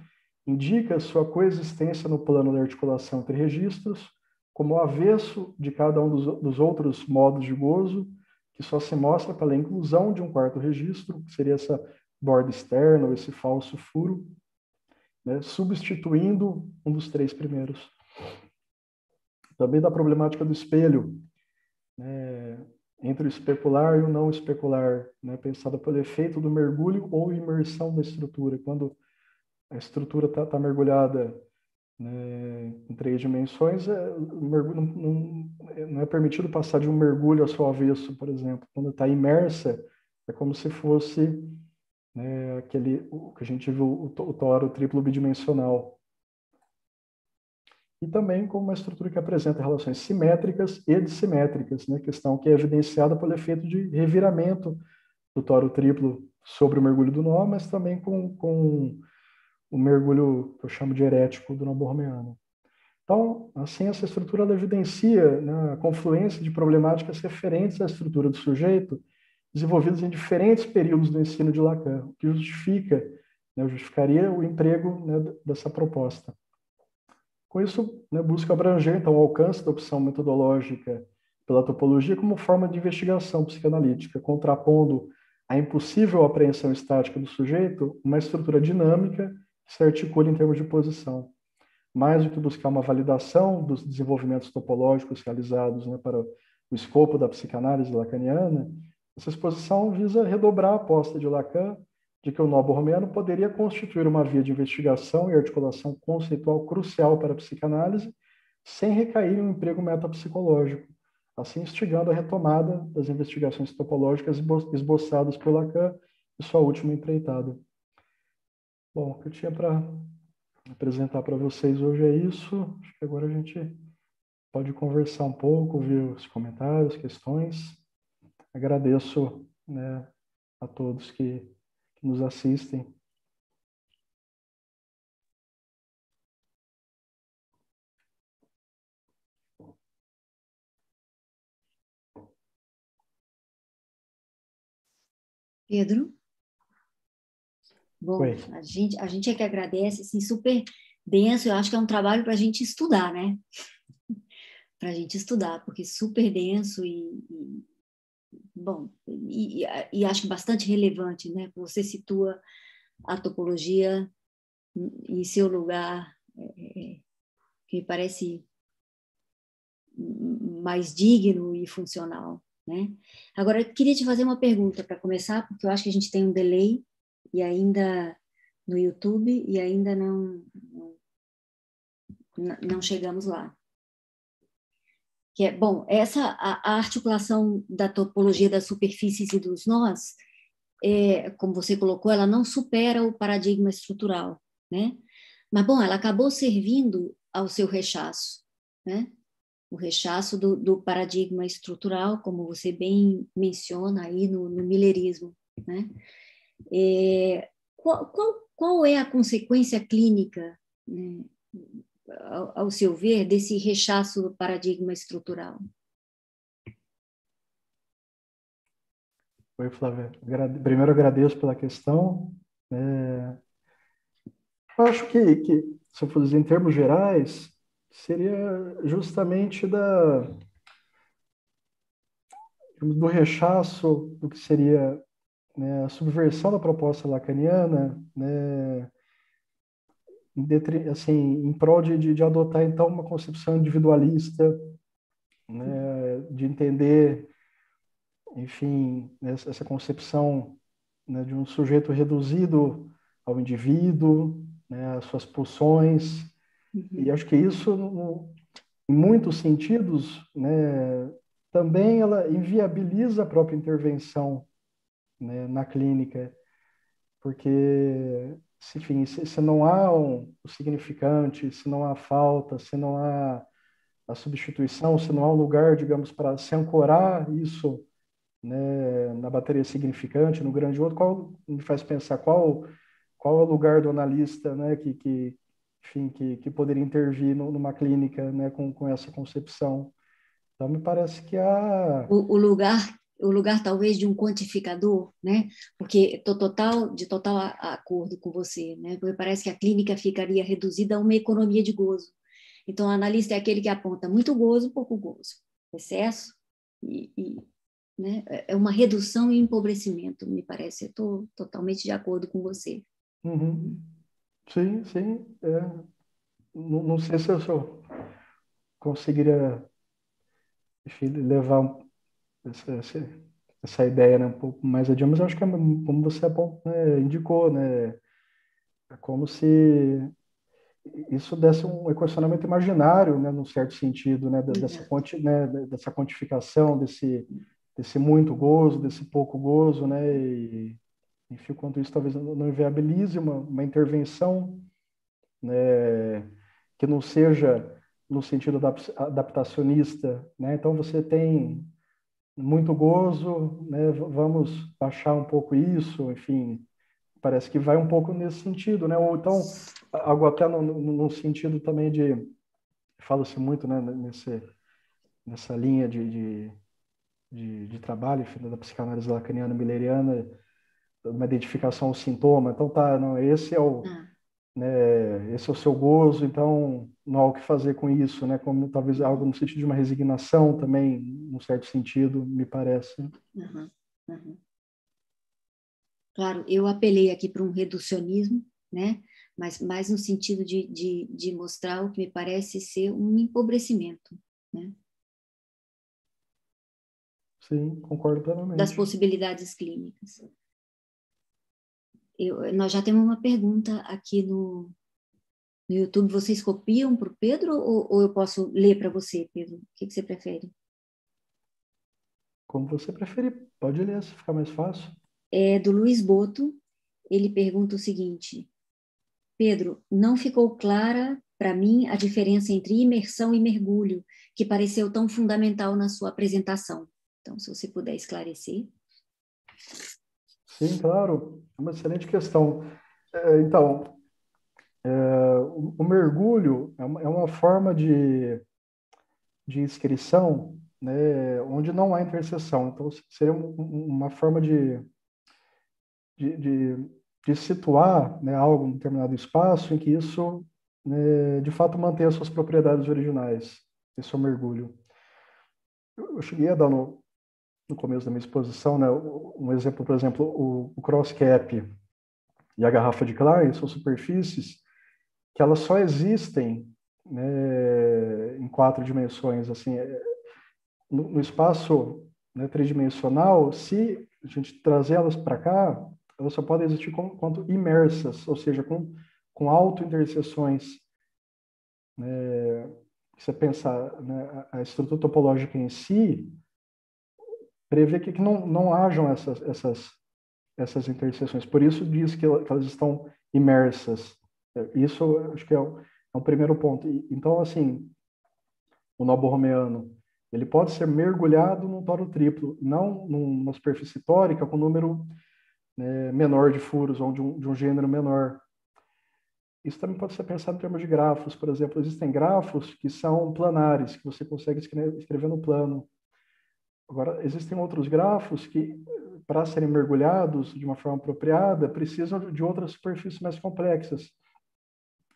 indica sua coexistência no plano da articulação entre registros, como o avesso de cada um dos outros modos de gozo, que só se mostra pela inclusão de um quarto registro, que seria essa borda externa, ou esse falso furo, né, substituindo um dos três primeiros. Também da problemática do espelho, né, entre o especular e o não especular, né, pensada pelo efeito do mergulho ou imersão da estrutura. Quando a estrutura está mergulhada, né, em três dimensões, não é permitido passar de um mergulho ao seu avesso, por exemplo. Quando está imersa, é como se fosse, né, o que a gente viu, o toro triplo bidimensional. E também como uma estrutura que apresenta relações simétricas e dissimétricas, né, questão que é evidenciada pelo efeito de reviramento do Toro Triplo sobre o mergulho do nó, mas também com o mergulho que eu chamo de herético do Nó Borromeano. Então, assim, essa estrutura ela evidencia, né, a confluência de problemáticas referentes à estrutura do sujeito desenvolvidas em diferentes períodos do ensino de Lacan, o que justifica, né, justificaria o emprego, né, dessa proposta. Com isso, né, busca abranger, então, o alcance da opção metodológica pela topologia como forma de investigação psicanalítica, contrapondo a impossível apreensão estática do sujeito uma estrutura dinâmica que se articula em termos de posição, mais do que buscar uma validação dos desenvolvimentos topológicos realizados, né, para o escopo da psicanálise lacaniana. Essa exposição visa redobrar a aposta de Lacan de que o nó borromeano poderia constituir uma via de investigação e articulação conceitual crucial para a psicanálise, sem recair em um emprego metapsicológico, assim instigando a retomada das investigações topológicas esboçadas por Lacan e sua última empreitada. Bom, o que eu tinha para apresentar para vocês hoje é isso. Acho que agora a gente pode conversar um pouco, ouvir os comentários, questões. Agradeço, né, a todos que nos assistem. Pedro? Bom, oi. A gente é que agradece, assim, super denso. Eu acho que é um trabalho para a gente estudar, né? Para a gente estudar, porque super denso e acho bastante relevante, né? Você situa a topologia em seu lugar, que me parece mais digno e funcional, né? Agora, eu queria te fazer uma pergunta para começar, porque eu acho que a gente tem um delay e ainda no YouTube e ainda não chegamos lá. Que é, bom, a articulação da topologia das superfícies e dos nós, como você colocou, ela não supera o paradigma estrutural, né? Mas, bom, ela acabou servindo ao seu rechaço, né? O rechaço do paradigma estrutural, como você bem menciona aí no millerismo, né? Qual é a consequência clínica, né, ao seu ver, desse rechaço do paradigma estrutural? Oi, Flávia. Primeiro, agradeço pela questão. Eu acho que, se eu for dizer em termos gerais, seria justamente do rechaço do que seria, né, a subversão da proposta lacaniana, né, assim, em prol de adotar, então, uma concepção individualista, né, de entender, enfim, essa concepção, né, de um sujeito reduzido ao indivíduo, né, às suas pulsões. Uhum. E acho que isso, em muitos sentidos, né, também ela inviabiliza a própria intervenção, né, na clínica, porque... Enfim, se não há um significante, se não há falta, se não há a substituição, se não há um lugar, digamos, para se ancorar isso, né, na bateria significante, no grande outro, qual me faz pensar qual é o lugar do analista, né, que poderia intervir numa clínica, né, com essa concepção. Então, me parece que há... O lugar talvez de um quantificador, né? Porque estou de total acordo com você, né? Porque parece que a clínica ficaria reduzida a uma economia de gozo. Então, o analista é aquele que aponta muito gozo, pouco gozo, excesso, né? É uma redução e empobrecimento, me parece. Estou totalmente de acordo com você. Uhum. Sim, sim. É. Não sei se eu conseguiria levar essa ideia, né, um pouco mais adiante, mas acho que, como você indicou, né, é como se isso desse um equacionamento imaginário, né, num certo sentido, né, dessa quantificação, desse muito gozo, desse pouco gozo, né, e, enfim, quanto isso talvez não inviabilize uma intervenção, né, que não seja no sentido adaptacionista, né? Então você tem muito gozo, né? Vamos baixar um pouco isso, enfim, parece que vai um pouco nesse sentido, né? Ou então, algo até num sentido também de, fala-se muito, né, nessa linha de trabalho, enfim, da psicanálise lacaniana, milleriana, uma identificação ao sintoma. Então, tá, não, esse é o... né, esse é o seu gozo, então não há o que fazer com isso, né? Como talvez algo no sentido de uma resignação também, num certo sentido, me parece. Uhum, uhum. Claro, eu apelei aqui para um reducionismo, né? Mas mais no sentido de mostrar o que me parece ser um empobrecimento, né? Sim, concordo plenamente. Das possibilidades clínicas. Nós já temos uma pergunta aqui no YouTube. Vocês copiam para o Pedro ou eu posso ler para você, Pedro? O que você prefere? Como você preferir. Pode ler, se ficar mais fácil. É do Luiz Boto. Ele pergunta o seguinte. Pedro, não ficou clara para mim a diferença entre imersão e mergulho, que pareceu tão fundamental na sua apresentação. Então, se você puder esclarecer. Sim, claro, é uma excelente questão. Então, o mergulho é uma forma de inscrição, né, onde não há interseção. Então, seria uma forma de situar, né, algo em determinado espaço em que isso, né, de fato, mantenha as suas propriedades originais. Esse é o mergulho. Eu cheguei a dar no começo da minha exposição, né, um exemplo, por exemplo, o cross-cap e a garrafa de Klein são superfícies que elas só existem, né, em 4 dimensões, assim, no espaço, né, 3-dimensional, se a gente trazer elas para cá, elas só podem existir quanto imersas, ou seja, com auto-interseções, né, se você pensar, né, a estrutura topológica em si, prever que não hajam essas interseções. Por isso diz que elas estão imersas. Isso, acho que é um primeiro ponto. Então, assim, o nó borromeano, ele pode ser mergulhado num toro triplo, não numa superfície tórica com número, né, menor de furos, ou de um gênero menor. Isso também pode ser pensado em termos de grafos. Por exemplo, existem grafos que são planares, que você consegue escrever no plano. Agora, existem outros grafos que, para serem mergulhados de uma forma apropriada, precisam de outras superfícies mais complexas.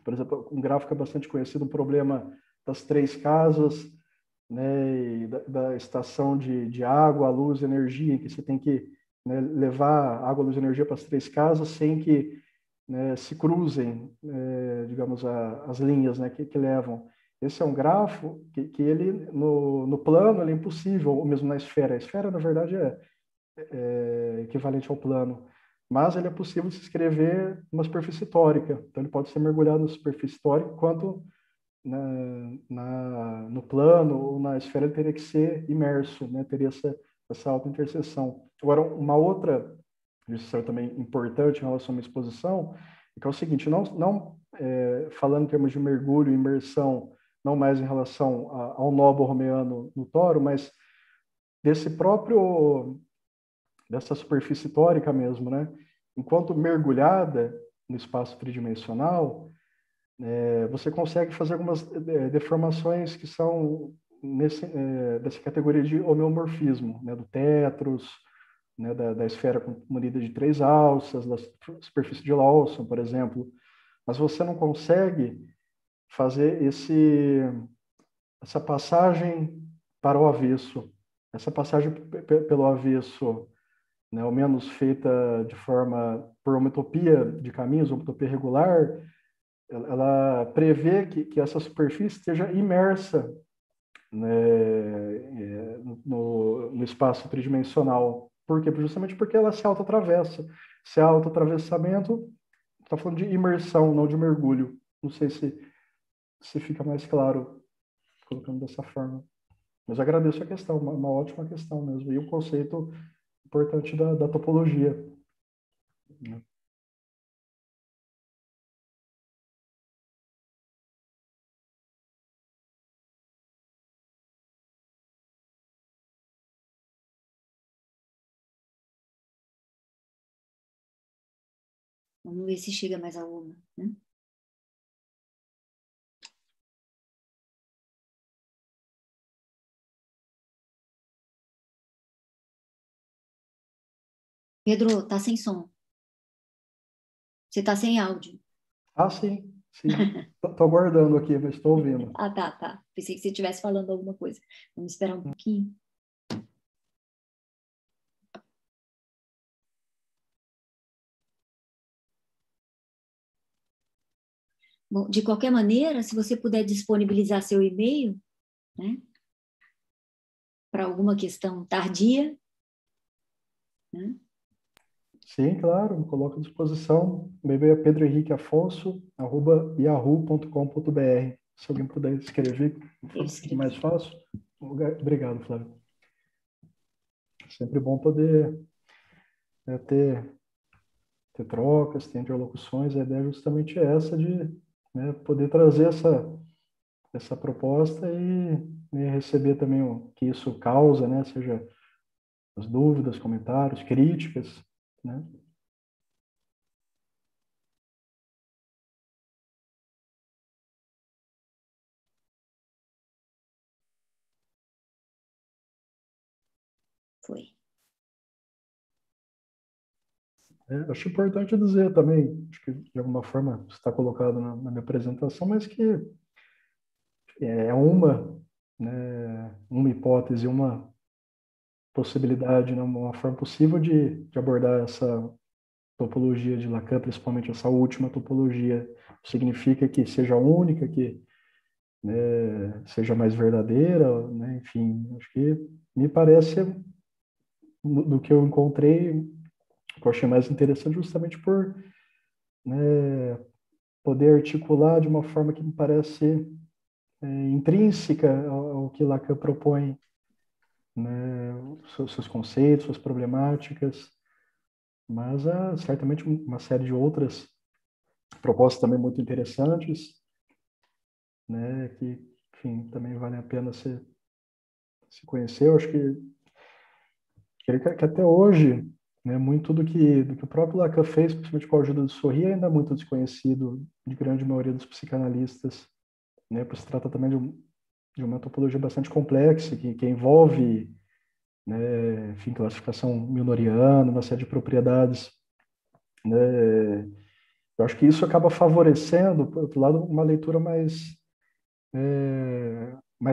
Por exemplo, um gráfico é bastante conhecido, um problema das 3 casas, né, e da estação de água, luz e energia, em que você tem que, né, levar água, luz e energia para as 3 casas sem que, né, se cruzem, digamos, as linhas, né, que levam. Esse é um grafo que ele, no plano, ele é impossível, ou mesmo na esfera. A esfera, na verdade, é equivalente ao plano. Mas ele é possível se escrever numa superfície tórica. Então, ele pode ser mergulhado na superfície tórica, enquanto no plano ou na esfera ele teria que ser imerso, né? Teria essa auto-interseção. Agora, uma outra discussão também importante em relação à minha exposição é que é o seguinte, falando em termos de mergulho e imersão, não mais em relação ao nó borromeano no toro, mas dessa superfície tórica mesmo, né? Enquanto mergulhada no espaço tridimensional, você consegue fazer algumas deformações que são dessa categoria de homeomorfismo, né? Do tetros, né? Da esfera munida de 3 alças, da superfície de Lawson, por exemplo. Mas você não consegue fazer essa passagem para o avesso. Essa passagem pelo avesso, né, ao menos feita de forma por uma utopia de caminhos, uma utopia regular, ela prevê que essa superfície esteja imersa, né, no espaço tridimensional. Por quê? Justamente porque ela se autoatravessa. Se há autoatravessamento, está falando de imersão, não de mergulho. Não sei se fica mais claro colocando dessa forma. Mas agradeço a questão, uma ótima questão mesmo. E um conceito importante da topologia. Vamos ver se chega mais a uma, né? Pedro, tá sem som. Você tá sem áudio. Ah, sim. Sim. Tô aguardando aqui, mas estou ouvindo. Ah, tá, tá. Pensei que você estivesse falando alguma coisa. Vamos esperar um pouquinho. Bom, de qualquer maneira, se você puder disponibilizar seu e-mail, né, para alguma questão tardia, né? Sim, claro, me coloco à disposição. Meu e-mail é pedrohenriqueafonso@yahoo.com.br. Se alguém puder escrever, é mais fácil. Obrigado, Flávio. Sempre bom poder ter trocas, ter interlocuções. A ideia é justamente essa de, né, poder trazer essa proposta e receber também o que isso causa, né, seja as dúvidas, comentários, críticas, né? Foi. Acho importante dizer também, acho que de alguma forma está colocado na minha apresentação, mas que é uma, né, uma hipótese, uma possibilidade, né, uma forma possível de abordar essa topologia de Lacan, principalmente essa última topologia. Significa que seja única, que, né, seja mais verdadeira, né, enfim, acho que me parece, do que eu encontrei, o que eu achei mais interessante justamente por, né, poder articular de uma forma que me parece intrínseca ao que Lacan propõe, né, seus conceitos, suas problemáticas, mas há certamente uma série de outras propostas também muito interessantes, né, que, enfim, também vale a pena se conhecer. Eu acho que até hoje, né, muito do que o próprio Lacan fez, principalmente com a ajuda do Sorri, ainda é muito desconhecido de grande maioria dos psicanalistas, né, porque se trata também de uma topologia bastante complexa, que envolve, né, enfim, classificação milnoriana, uma série de propriedades, né. Eu acho que isso acaba favorecendo, por outro lado, uma leitura mais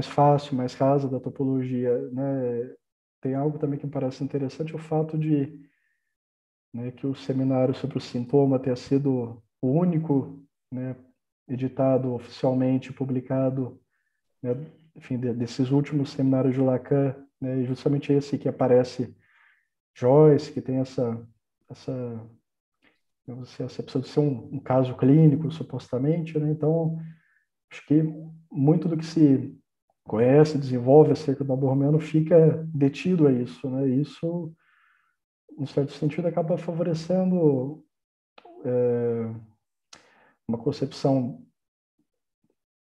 fácil, mais rasa da topologia, né. Tem algo também que me parece interessante, o fato de, né, que o seminário sobre o sintoma tenha sido o único, né, editado oficialmente, publicado, né, enfim, desses últimos seminários de Lacan, né, e justamente esse que aparece Joyce, que tem essa precisa de ser um caso clínico, supostamente, né. Então, acho que muito do que se conhece, desenvolve acerca do Borromeano fica detido a isso, né. Isso, em certo sentido, acaba favorecendo uma concepção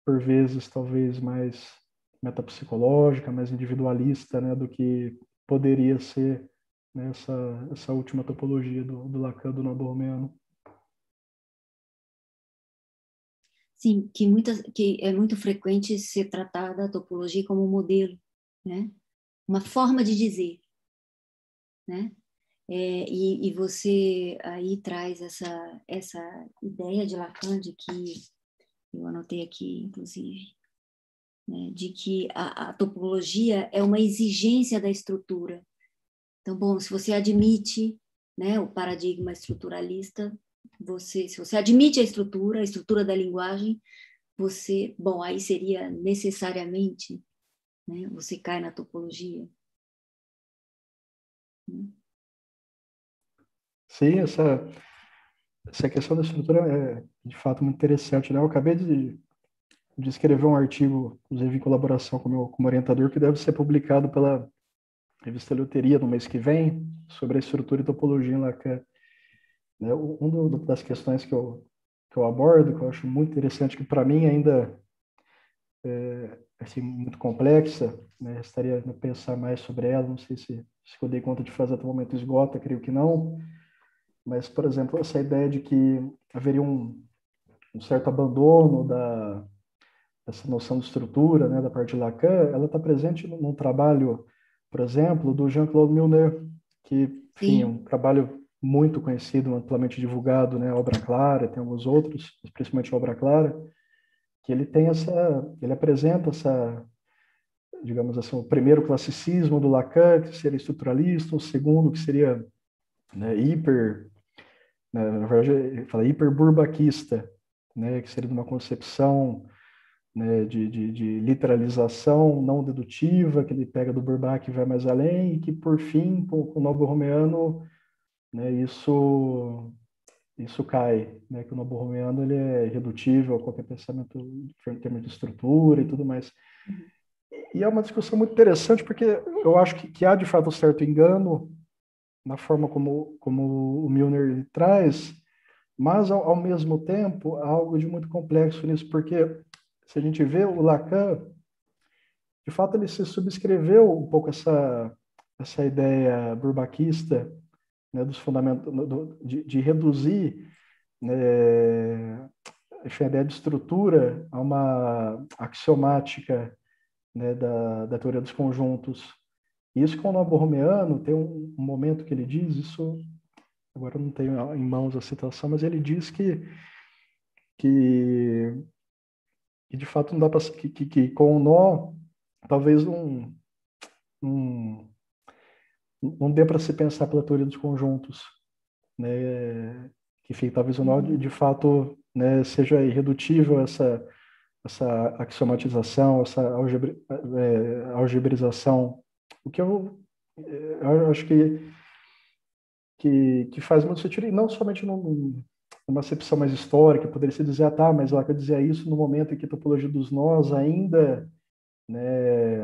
por vezes talvez mais metapsicológica, mais individualista, né, do que poderia ser, né, essa última topologia do Lacan, do Nó Borromeano. Sim, que é muito frequente ser tratada a topologia como um modelo, né, uma forma de dizer, né, e você aí traz essa ideia de Lacan de que eu anotei aqui, inclusive, né, de que a topologia é uma exigência da estrutura. Então, bom, se você admite, né, o paradigma estruturalista, se você admite a estrutura da linguagem, você, bom, aí seria necessariamente, né, você cai na topologia. Sim, essa questão da estrutura é, de fato, muito interessante, né? Eu acabei de escrever um artigo, inclusive em colaboração com o meu orientador, que deve ser publicado pela revista Luteria no mês que vem, sobre a estrutura e topologia em Lacan. Uma das questões que eu abordo, que eu acho muito interessante, que para mim ainda é assim, muito complexa, né? Estaria a pensar mais sobre ela, não sei se eu dei conta de fazer até o momento esgota, creio que não, Mas, por exemplo, essa ideia de que haveria um certo abandono dessa noção de estrutura, né, da parte de Lacan, ela está presente num trabalho, por exemplo, do Jean-Claude Miller, que, enfim, é um trabalho muito conhecido, amplamente divulgado, né, Obra Clara, tem alguns outros, principalmente Obra Clara, que ele tem ele apresenta essa, digamos assim, o primeiro classicismo do Lacan, que seria estruturalista, o segundo que seria, né, na verdade ele fala hiper-burbaquista, né, que seria de uma concepção, né, de literalização não dedutiva, que ele pega do Bourbaki e vai mais além, e que por fim, com o Nó Borromeano, né, isso cai, né, que o Nó Borromeano ele é irredutível a qualquer pensamento em termos de estrutura e tudo mais. E é uma discussão muito interessante, porque eu acho que há de fato um certo engano na forma como o Milner traz, mas ao mesmo tempo há algo de muito complexo nisso, porque se a gente vê o Lacan, de fato ele se subscreveu um pouco essa ideia burbaquista, né, dos fundamentos, de reduzir, né, a ideia de estrutura a uma axiomática, né, da teoria dos conjuntos. E isso com o Nó Borromeano, tem um momento que ele diz, isso agora eu não tenho em mãos a citação, mas ele diz que de fato não dá para que com o nó talvez não dê para se pensar pela teoria dos conjuntos, né? Que, enfim, talvez o nó de fato, né, seja irredutível essa axiomatização, essa algebrização, o que eu acho que faz muito sentido, e não somente numa acepção mais histórica, poderia se dizer, ah, tá, mas Lacan dizia isso no momento em que a topologia dos nós ainda, né,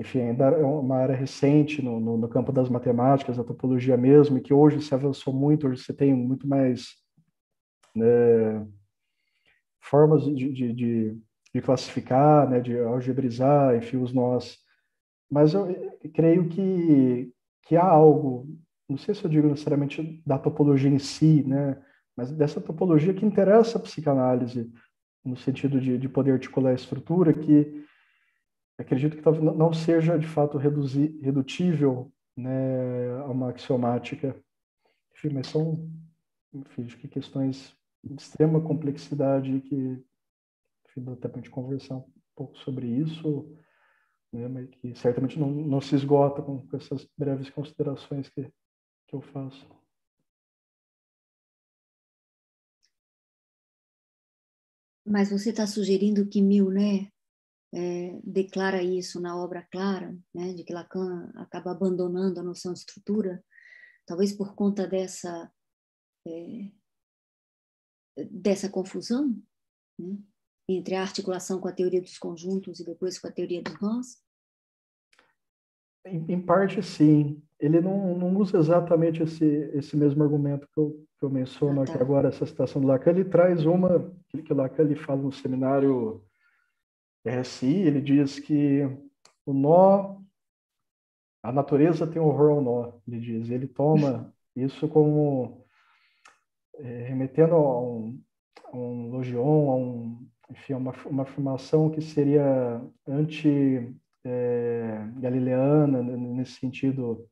enfim, ainda é uma área recente no campo das matemáticas, da topologia mesmo, e que hoje se avançou muito, hoje você tem muito mais, né, formas de classificar, né, de algebrizar, enfim, os nós. Mas eu creio que há algo, não sei se eu digo necessariamente da topologia em si, né, mas dessa topologia que interessa a psicanálise, no sentido de poder articular a estrutura, que acredito que talvez não seja, de fato, redutível, né, a uma axiomática. Enfim, mas são, enfim, acho que questões de extrema complexidade que, enfim, dá até para a gente conversar um pouco sobre isso, né, mas que certamente não se esgota com essas breves considerações que eu faço. Mas você está sugerindo que Milner, declara isso na Obra Clara, né, de que Lacan acaba abandonando a noção de estrutura, talvez por conta dessa confusão, né, entre a articulação com a teoria dos conjuntos e depois com a teoria dos nós? Em parte, sim. Ele não usa exatamente esse mesmo argumento que eu menciono aqui agora, essa citação do Lacan. Ele traz uma, que o Lacan ele fala no seminário RSI, ele diz que o nó, a natureza tem horror ao nó, ele diz. Ele toma isso como remetendo a um logion, enfim, uma afirmação que seria anti-galileana, nesse sentido,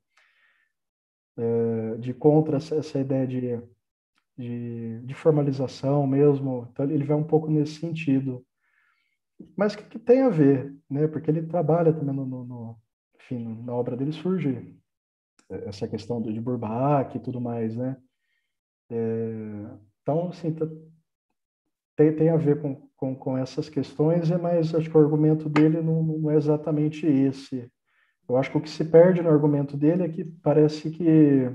de contra essa ideia de formalização mesmo. Então, ele vai um pouco nesse sentido. Mas que tem a ver, né? Porque ele trabalha também, enfim, na obra dele surge essa questão de Bourbaki e tudo mais, né? Então, assim, tem a ver com essas questões, mas acho que o argumento dele não é exatamente esse. Eu acho que o que se perde no argumento dele é que parece que,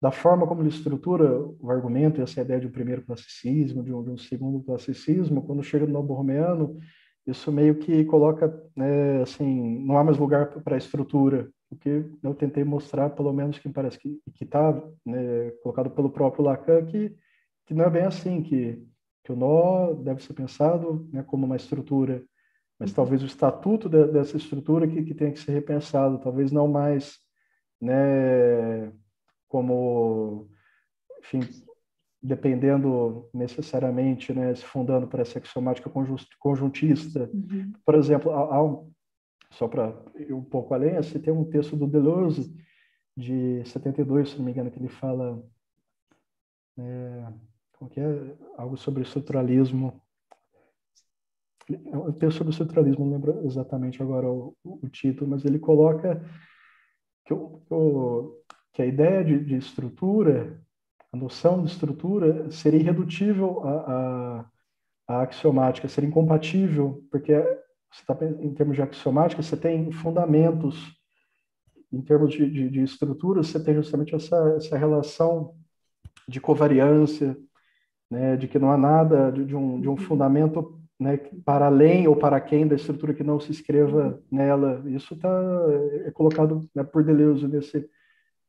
da forma como ele estrutura o argumento, essa ideia de um primeiro classicismo, de um segundo classicismo, quando chega no Nó Borromeano, isso meio que coloca, né, assim, não há mais lugar para a estrutura, o que eu tentei mostrar, pelo menos que parece que está, né, colocado pelo próprio Lacan, que não é bem assim, que o nó deve ser pensado, né, como uma estrutura, mas talvez o estatuto dessa estrutura que tenha que ser repensado, talvez não mais, né, como, enfim, dependendo necessariamente, né, se fundando para essa axiomática conjuntista. Uhum. Por exemplo, só para ir um pouco além, assim, tem um texto do Deleuze, de 72, se não me engano, que ele fala algo sobre estruturalismo. É um texto sobre estruturalismo, não lembro exatamente agora o título, mas ele coloca que a ideia de estrutura, a noção de estrutura, seria irredutível à axiomática, seria incompatível, porque você tá, em termos de axiomática, você tem fundamentos. Em termos de estrutura, você tem justamente essa relação de covariância, né, de que não há nada de um fundamento, né, para além ou para quem da estrutura que não se escreva nela. Isso é colocado, né, por Deleuze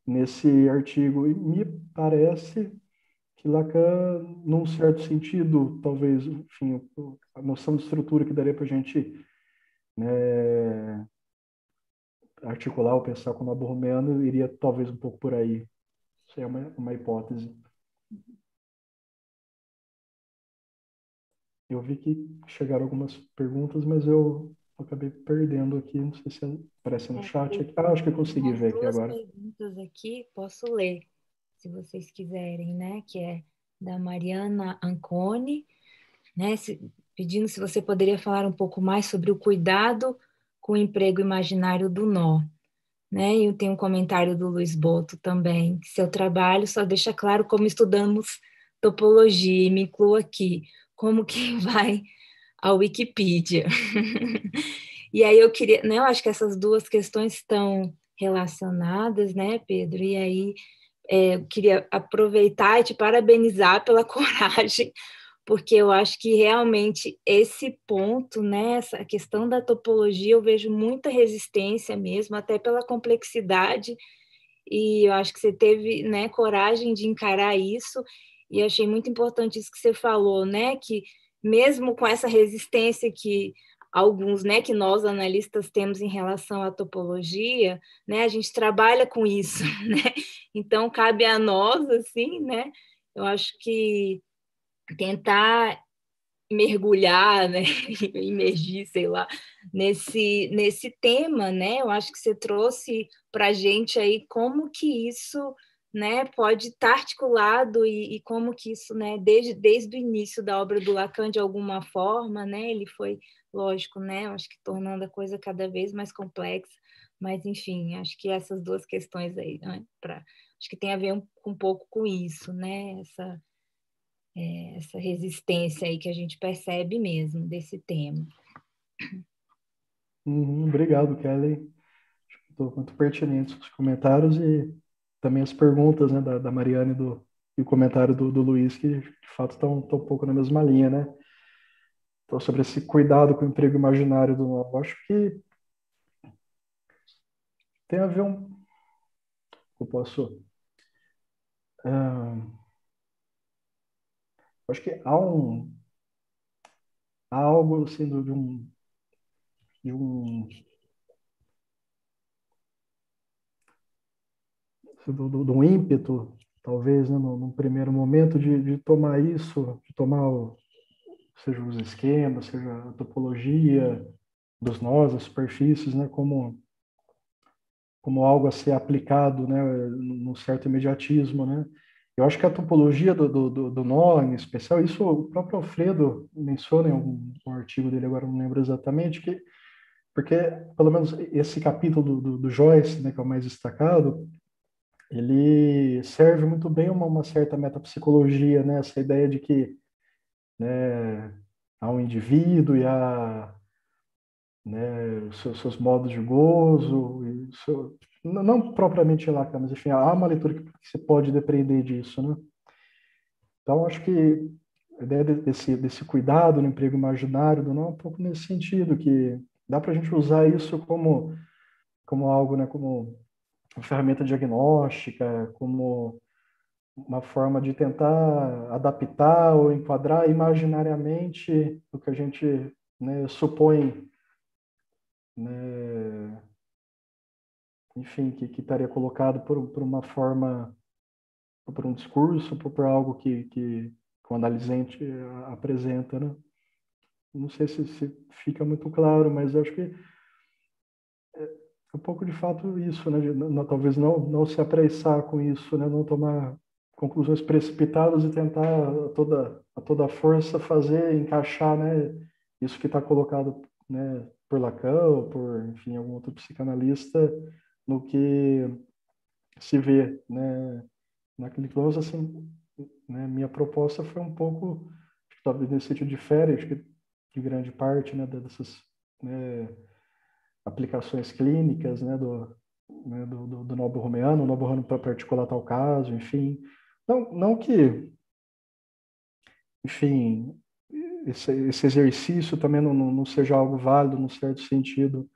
nesse artigo. E me parece que Lacan, num certo sentido, talvez, enfim, a noção de estrutura que daria para a gente, né, articular ou pensar como Nó Borromeano iria talvez um pouco por aí. Isso é uma hipótese. Eu vi que chegaram algumas perguntas, mas eu acabei perdendo aqui, não sei se aparece no chat. Acho que eu consegui ver aqui agora. Tem perguntas aqui, posso ler, se vocês quiserem, né? Que é da Mariana Ancone, né? Pedindo se você poderia falar um pouco mais sobre o cuidado com o emprego imaginário do nó, né? E tem um comentário do Luiz Boto também, que seu trabalho só deixa claro como estudamos topologia, e me incluo aqui, como quem vai à Wikipedia. E aí eu queria, né, eu acho que essas duas questões estão relacionadas, né, Pedro? E aí eu queria aproveitar e te parabenizar pela coragem, porque eu acho que realmente esse ponto, né, essa questão da topologia, eu vejo muita resistência mesmo, até pela complexidade, e eu acho que você teve, né, coragem de encarar isso, e achei muito importante isso que você falou, né, que mesmo com essa resistência que alguns, né, que nós analistas temos em relação à topologia, né, a gente trabalha com isso, né, então cabe a nós, assim, né, eu acho que tentar mergulhar, né, imergir, sei lá, nesse tema, né? Eu acho que você trouxe para a gente aí como que isso, né, pode estar articulado e como que isso, né, desde o início da obra do Lacan, de alguma forma, né? Ele foi, lógico, né? Eu acho que tornando a coisa cada vez mais complexa, mas enfim, acho que essas duas questões aí, né, acho que tem a ver um pouco com isso, né? Essa resistência aí que a gente percebe mesmo desse tema. Obrigado, Kelly. Estou muito pertinente os comentários e também as perguntas, né, da Mariana e o comentário do Luiz, que de fato estão um pouco na mesma linha, né? Então, sobre esse cuidado com o emprego imaginário do Nó, acho que tem a ver Eu posso... Acho que há algo assim de um ímpeto, talvez, né, num primeiro momento, de tomar isso, de tomar seja os esquemas, seja a topologia dos nós, as superfícies, né, como algo a ser aplicado, né, num certo imediatismo, né? Eu acho que a topologia do nó, em especial, isso o próprio Alfredo menciona em um artigo dele, agora não lembro exatamente, porque, pelo menos, esse capítulo do Joyce, né, que é o mais destacado, ele serve muito bem uma certa metapsicologia, né, essa ideia de que, né, há um indivíduo e há, né, os seus modos de gozo, e não propriamente Lacan, mas enfim, há uma leitura que você pode depender disso, né? Então, acho que a ideia desse cuidado no emprego imaginário do Nó é um pouco nesse sentido, que dá para a gente usar isso como algo, né, como uma ferramenta diagnóstica, como uma forma de tentar adaptar ou enquadrar imaginariamente o que a gente, né, supõe, né, enfim, que estaria colocado por uma forma por um discurso, por algo que o analisante apresenta, né? Não sei se fica muito claro, mas eu acho que é um pouco de fato isso, né? Talvez não se apressar com isso, né? Não tomar conclusões precipitadas e tentar a toda força fazer, encaixar, né? Isso que está colocado, né, por Lacan ou por, enfim, algum outro psicanalista no que se vê, né? Naquele close, assim, né, minha proposta foi um pouco, acho que talvez nesse sentido difere, acho que de grande parte, né, dessas, né, aplicações clínicas, né, do Nó Borromeano, o Nó Borromeano para articular tal caso, enfim. Não que, enfim, esse exercício também não seja algo válido num certo sentido,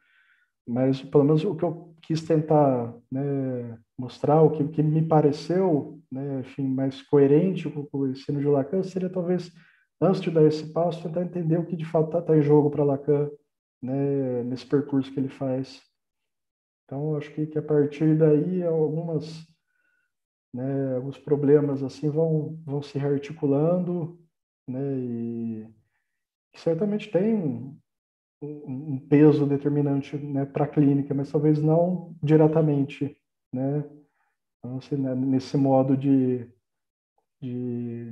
mas pelo menos o que eu quis tentar, né, mostrar, o que me pareceu, né, enfim, mais coerente com o ensino de Lacan seria talvez, antes de dar esse passo, tentar entender o que de fato está em jogo para Lacan, né, nesse percurso que ele faz. Então, acho que a partir daí alguns problemas assim vão se rearticulando, né, e que certamente tem um peso determinante, né, para a clínica, mas talvez não diretamente, né? Então, assim, né, nesse modo de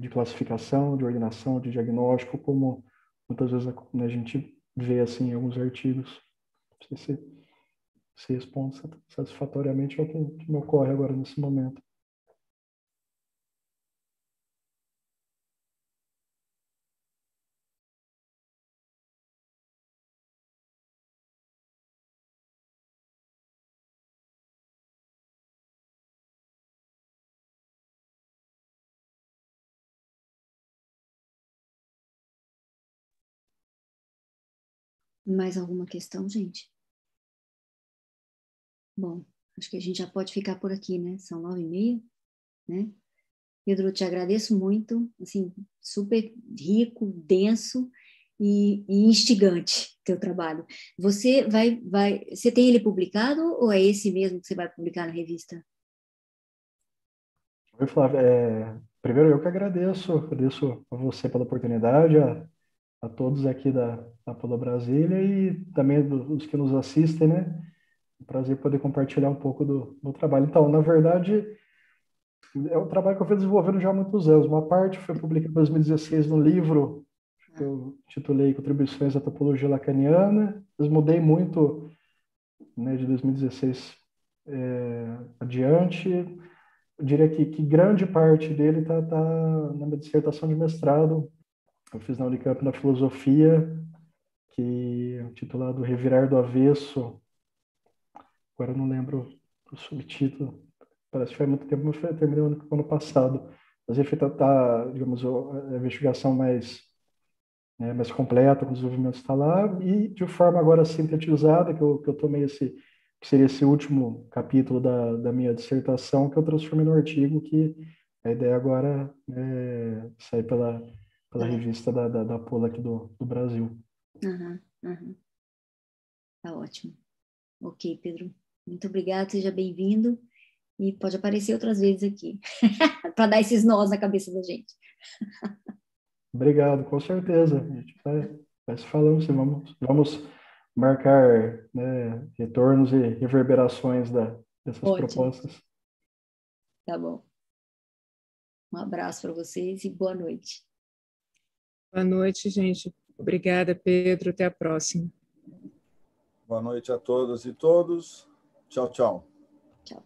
classificação, de ordenação, de diagnóstico, como muitas vezes, né, a gente vê assim, em alguns artigos. Não sei se responde satisfatoriamente ao que me ocorre agora nesse momento. Mais alguma questão, gente? Bom, acho que a gente já pode ficar por aqui, né? São 9:30, né? Pedro, eu te agradeço muito, assim, super rico, denso e instigante teu trabalho. Você você tem ele publicado ou é esse mesmo que você vai publicar na revista? Oi, Flávia. Primeiro, eu que agradeço a você pela oportunidade, a todos aqui da APOLa Brasília e também dos que nos assistem, né? É um prazer poder compartilhar um pouco do trabalho. Então, na verdade, é um trabalho que eu fui desenvolvendo já há muitos anos. Uma parte foi publicada em 2016 no livro que eu titulei Contribuições à Topologia Lacaniana. Eu mudei muito, né, de 2016 adiante. Eu diria que grande parte dele está na minha dissertação de mestrado. Eu fiz na Unicamp, na filosofia, que é titulado Revirar do Avesso. Agora eu não lembro o subtítulo, parece que faz muito tempo, mas terminei o ano passado. Mas ele foi tratar, digamos, a investigação mais completa, com o desenvolvimento está lá, e de forma agora sintetizada, que eu tomei que seria esse último capítulo da minha dissertação, que eu transformei num artigo, que a ideia agora é sair pela revista da APOLa aqui do Brasil. Uhum. Tá ótimo. Ok, Pedro. Muito obrigado, seja bem-vindo e pode aparecer outras vezes aqui para dar esses nós na cabeça da gente. Obrigado, com certeza. A gente vai se falando, assim, vamos marcar, né, retornos e reverberações dessas ótimo. Propostas. Tá bom. Um abraço para vocês e boa noite. Boa noite, gente. Obrigada, Pedro. Até a próxima. Boa noite a todas e todos. Tchau, tchau. Tchau.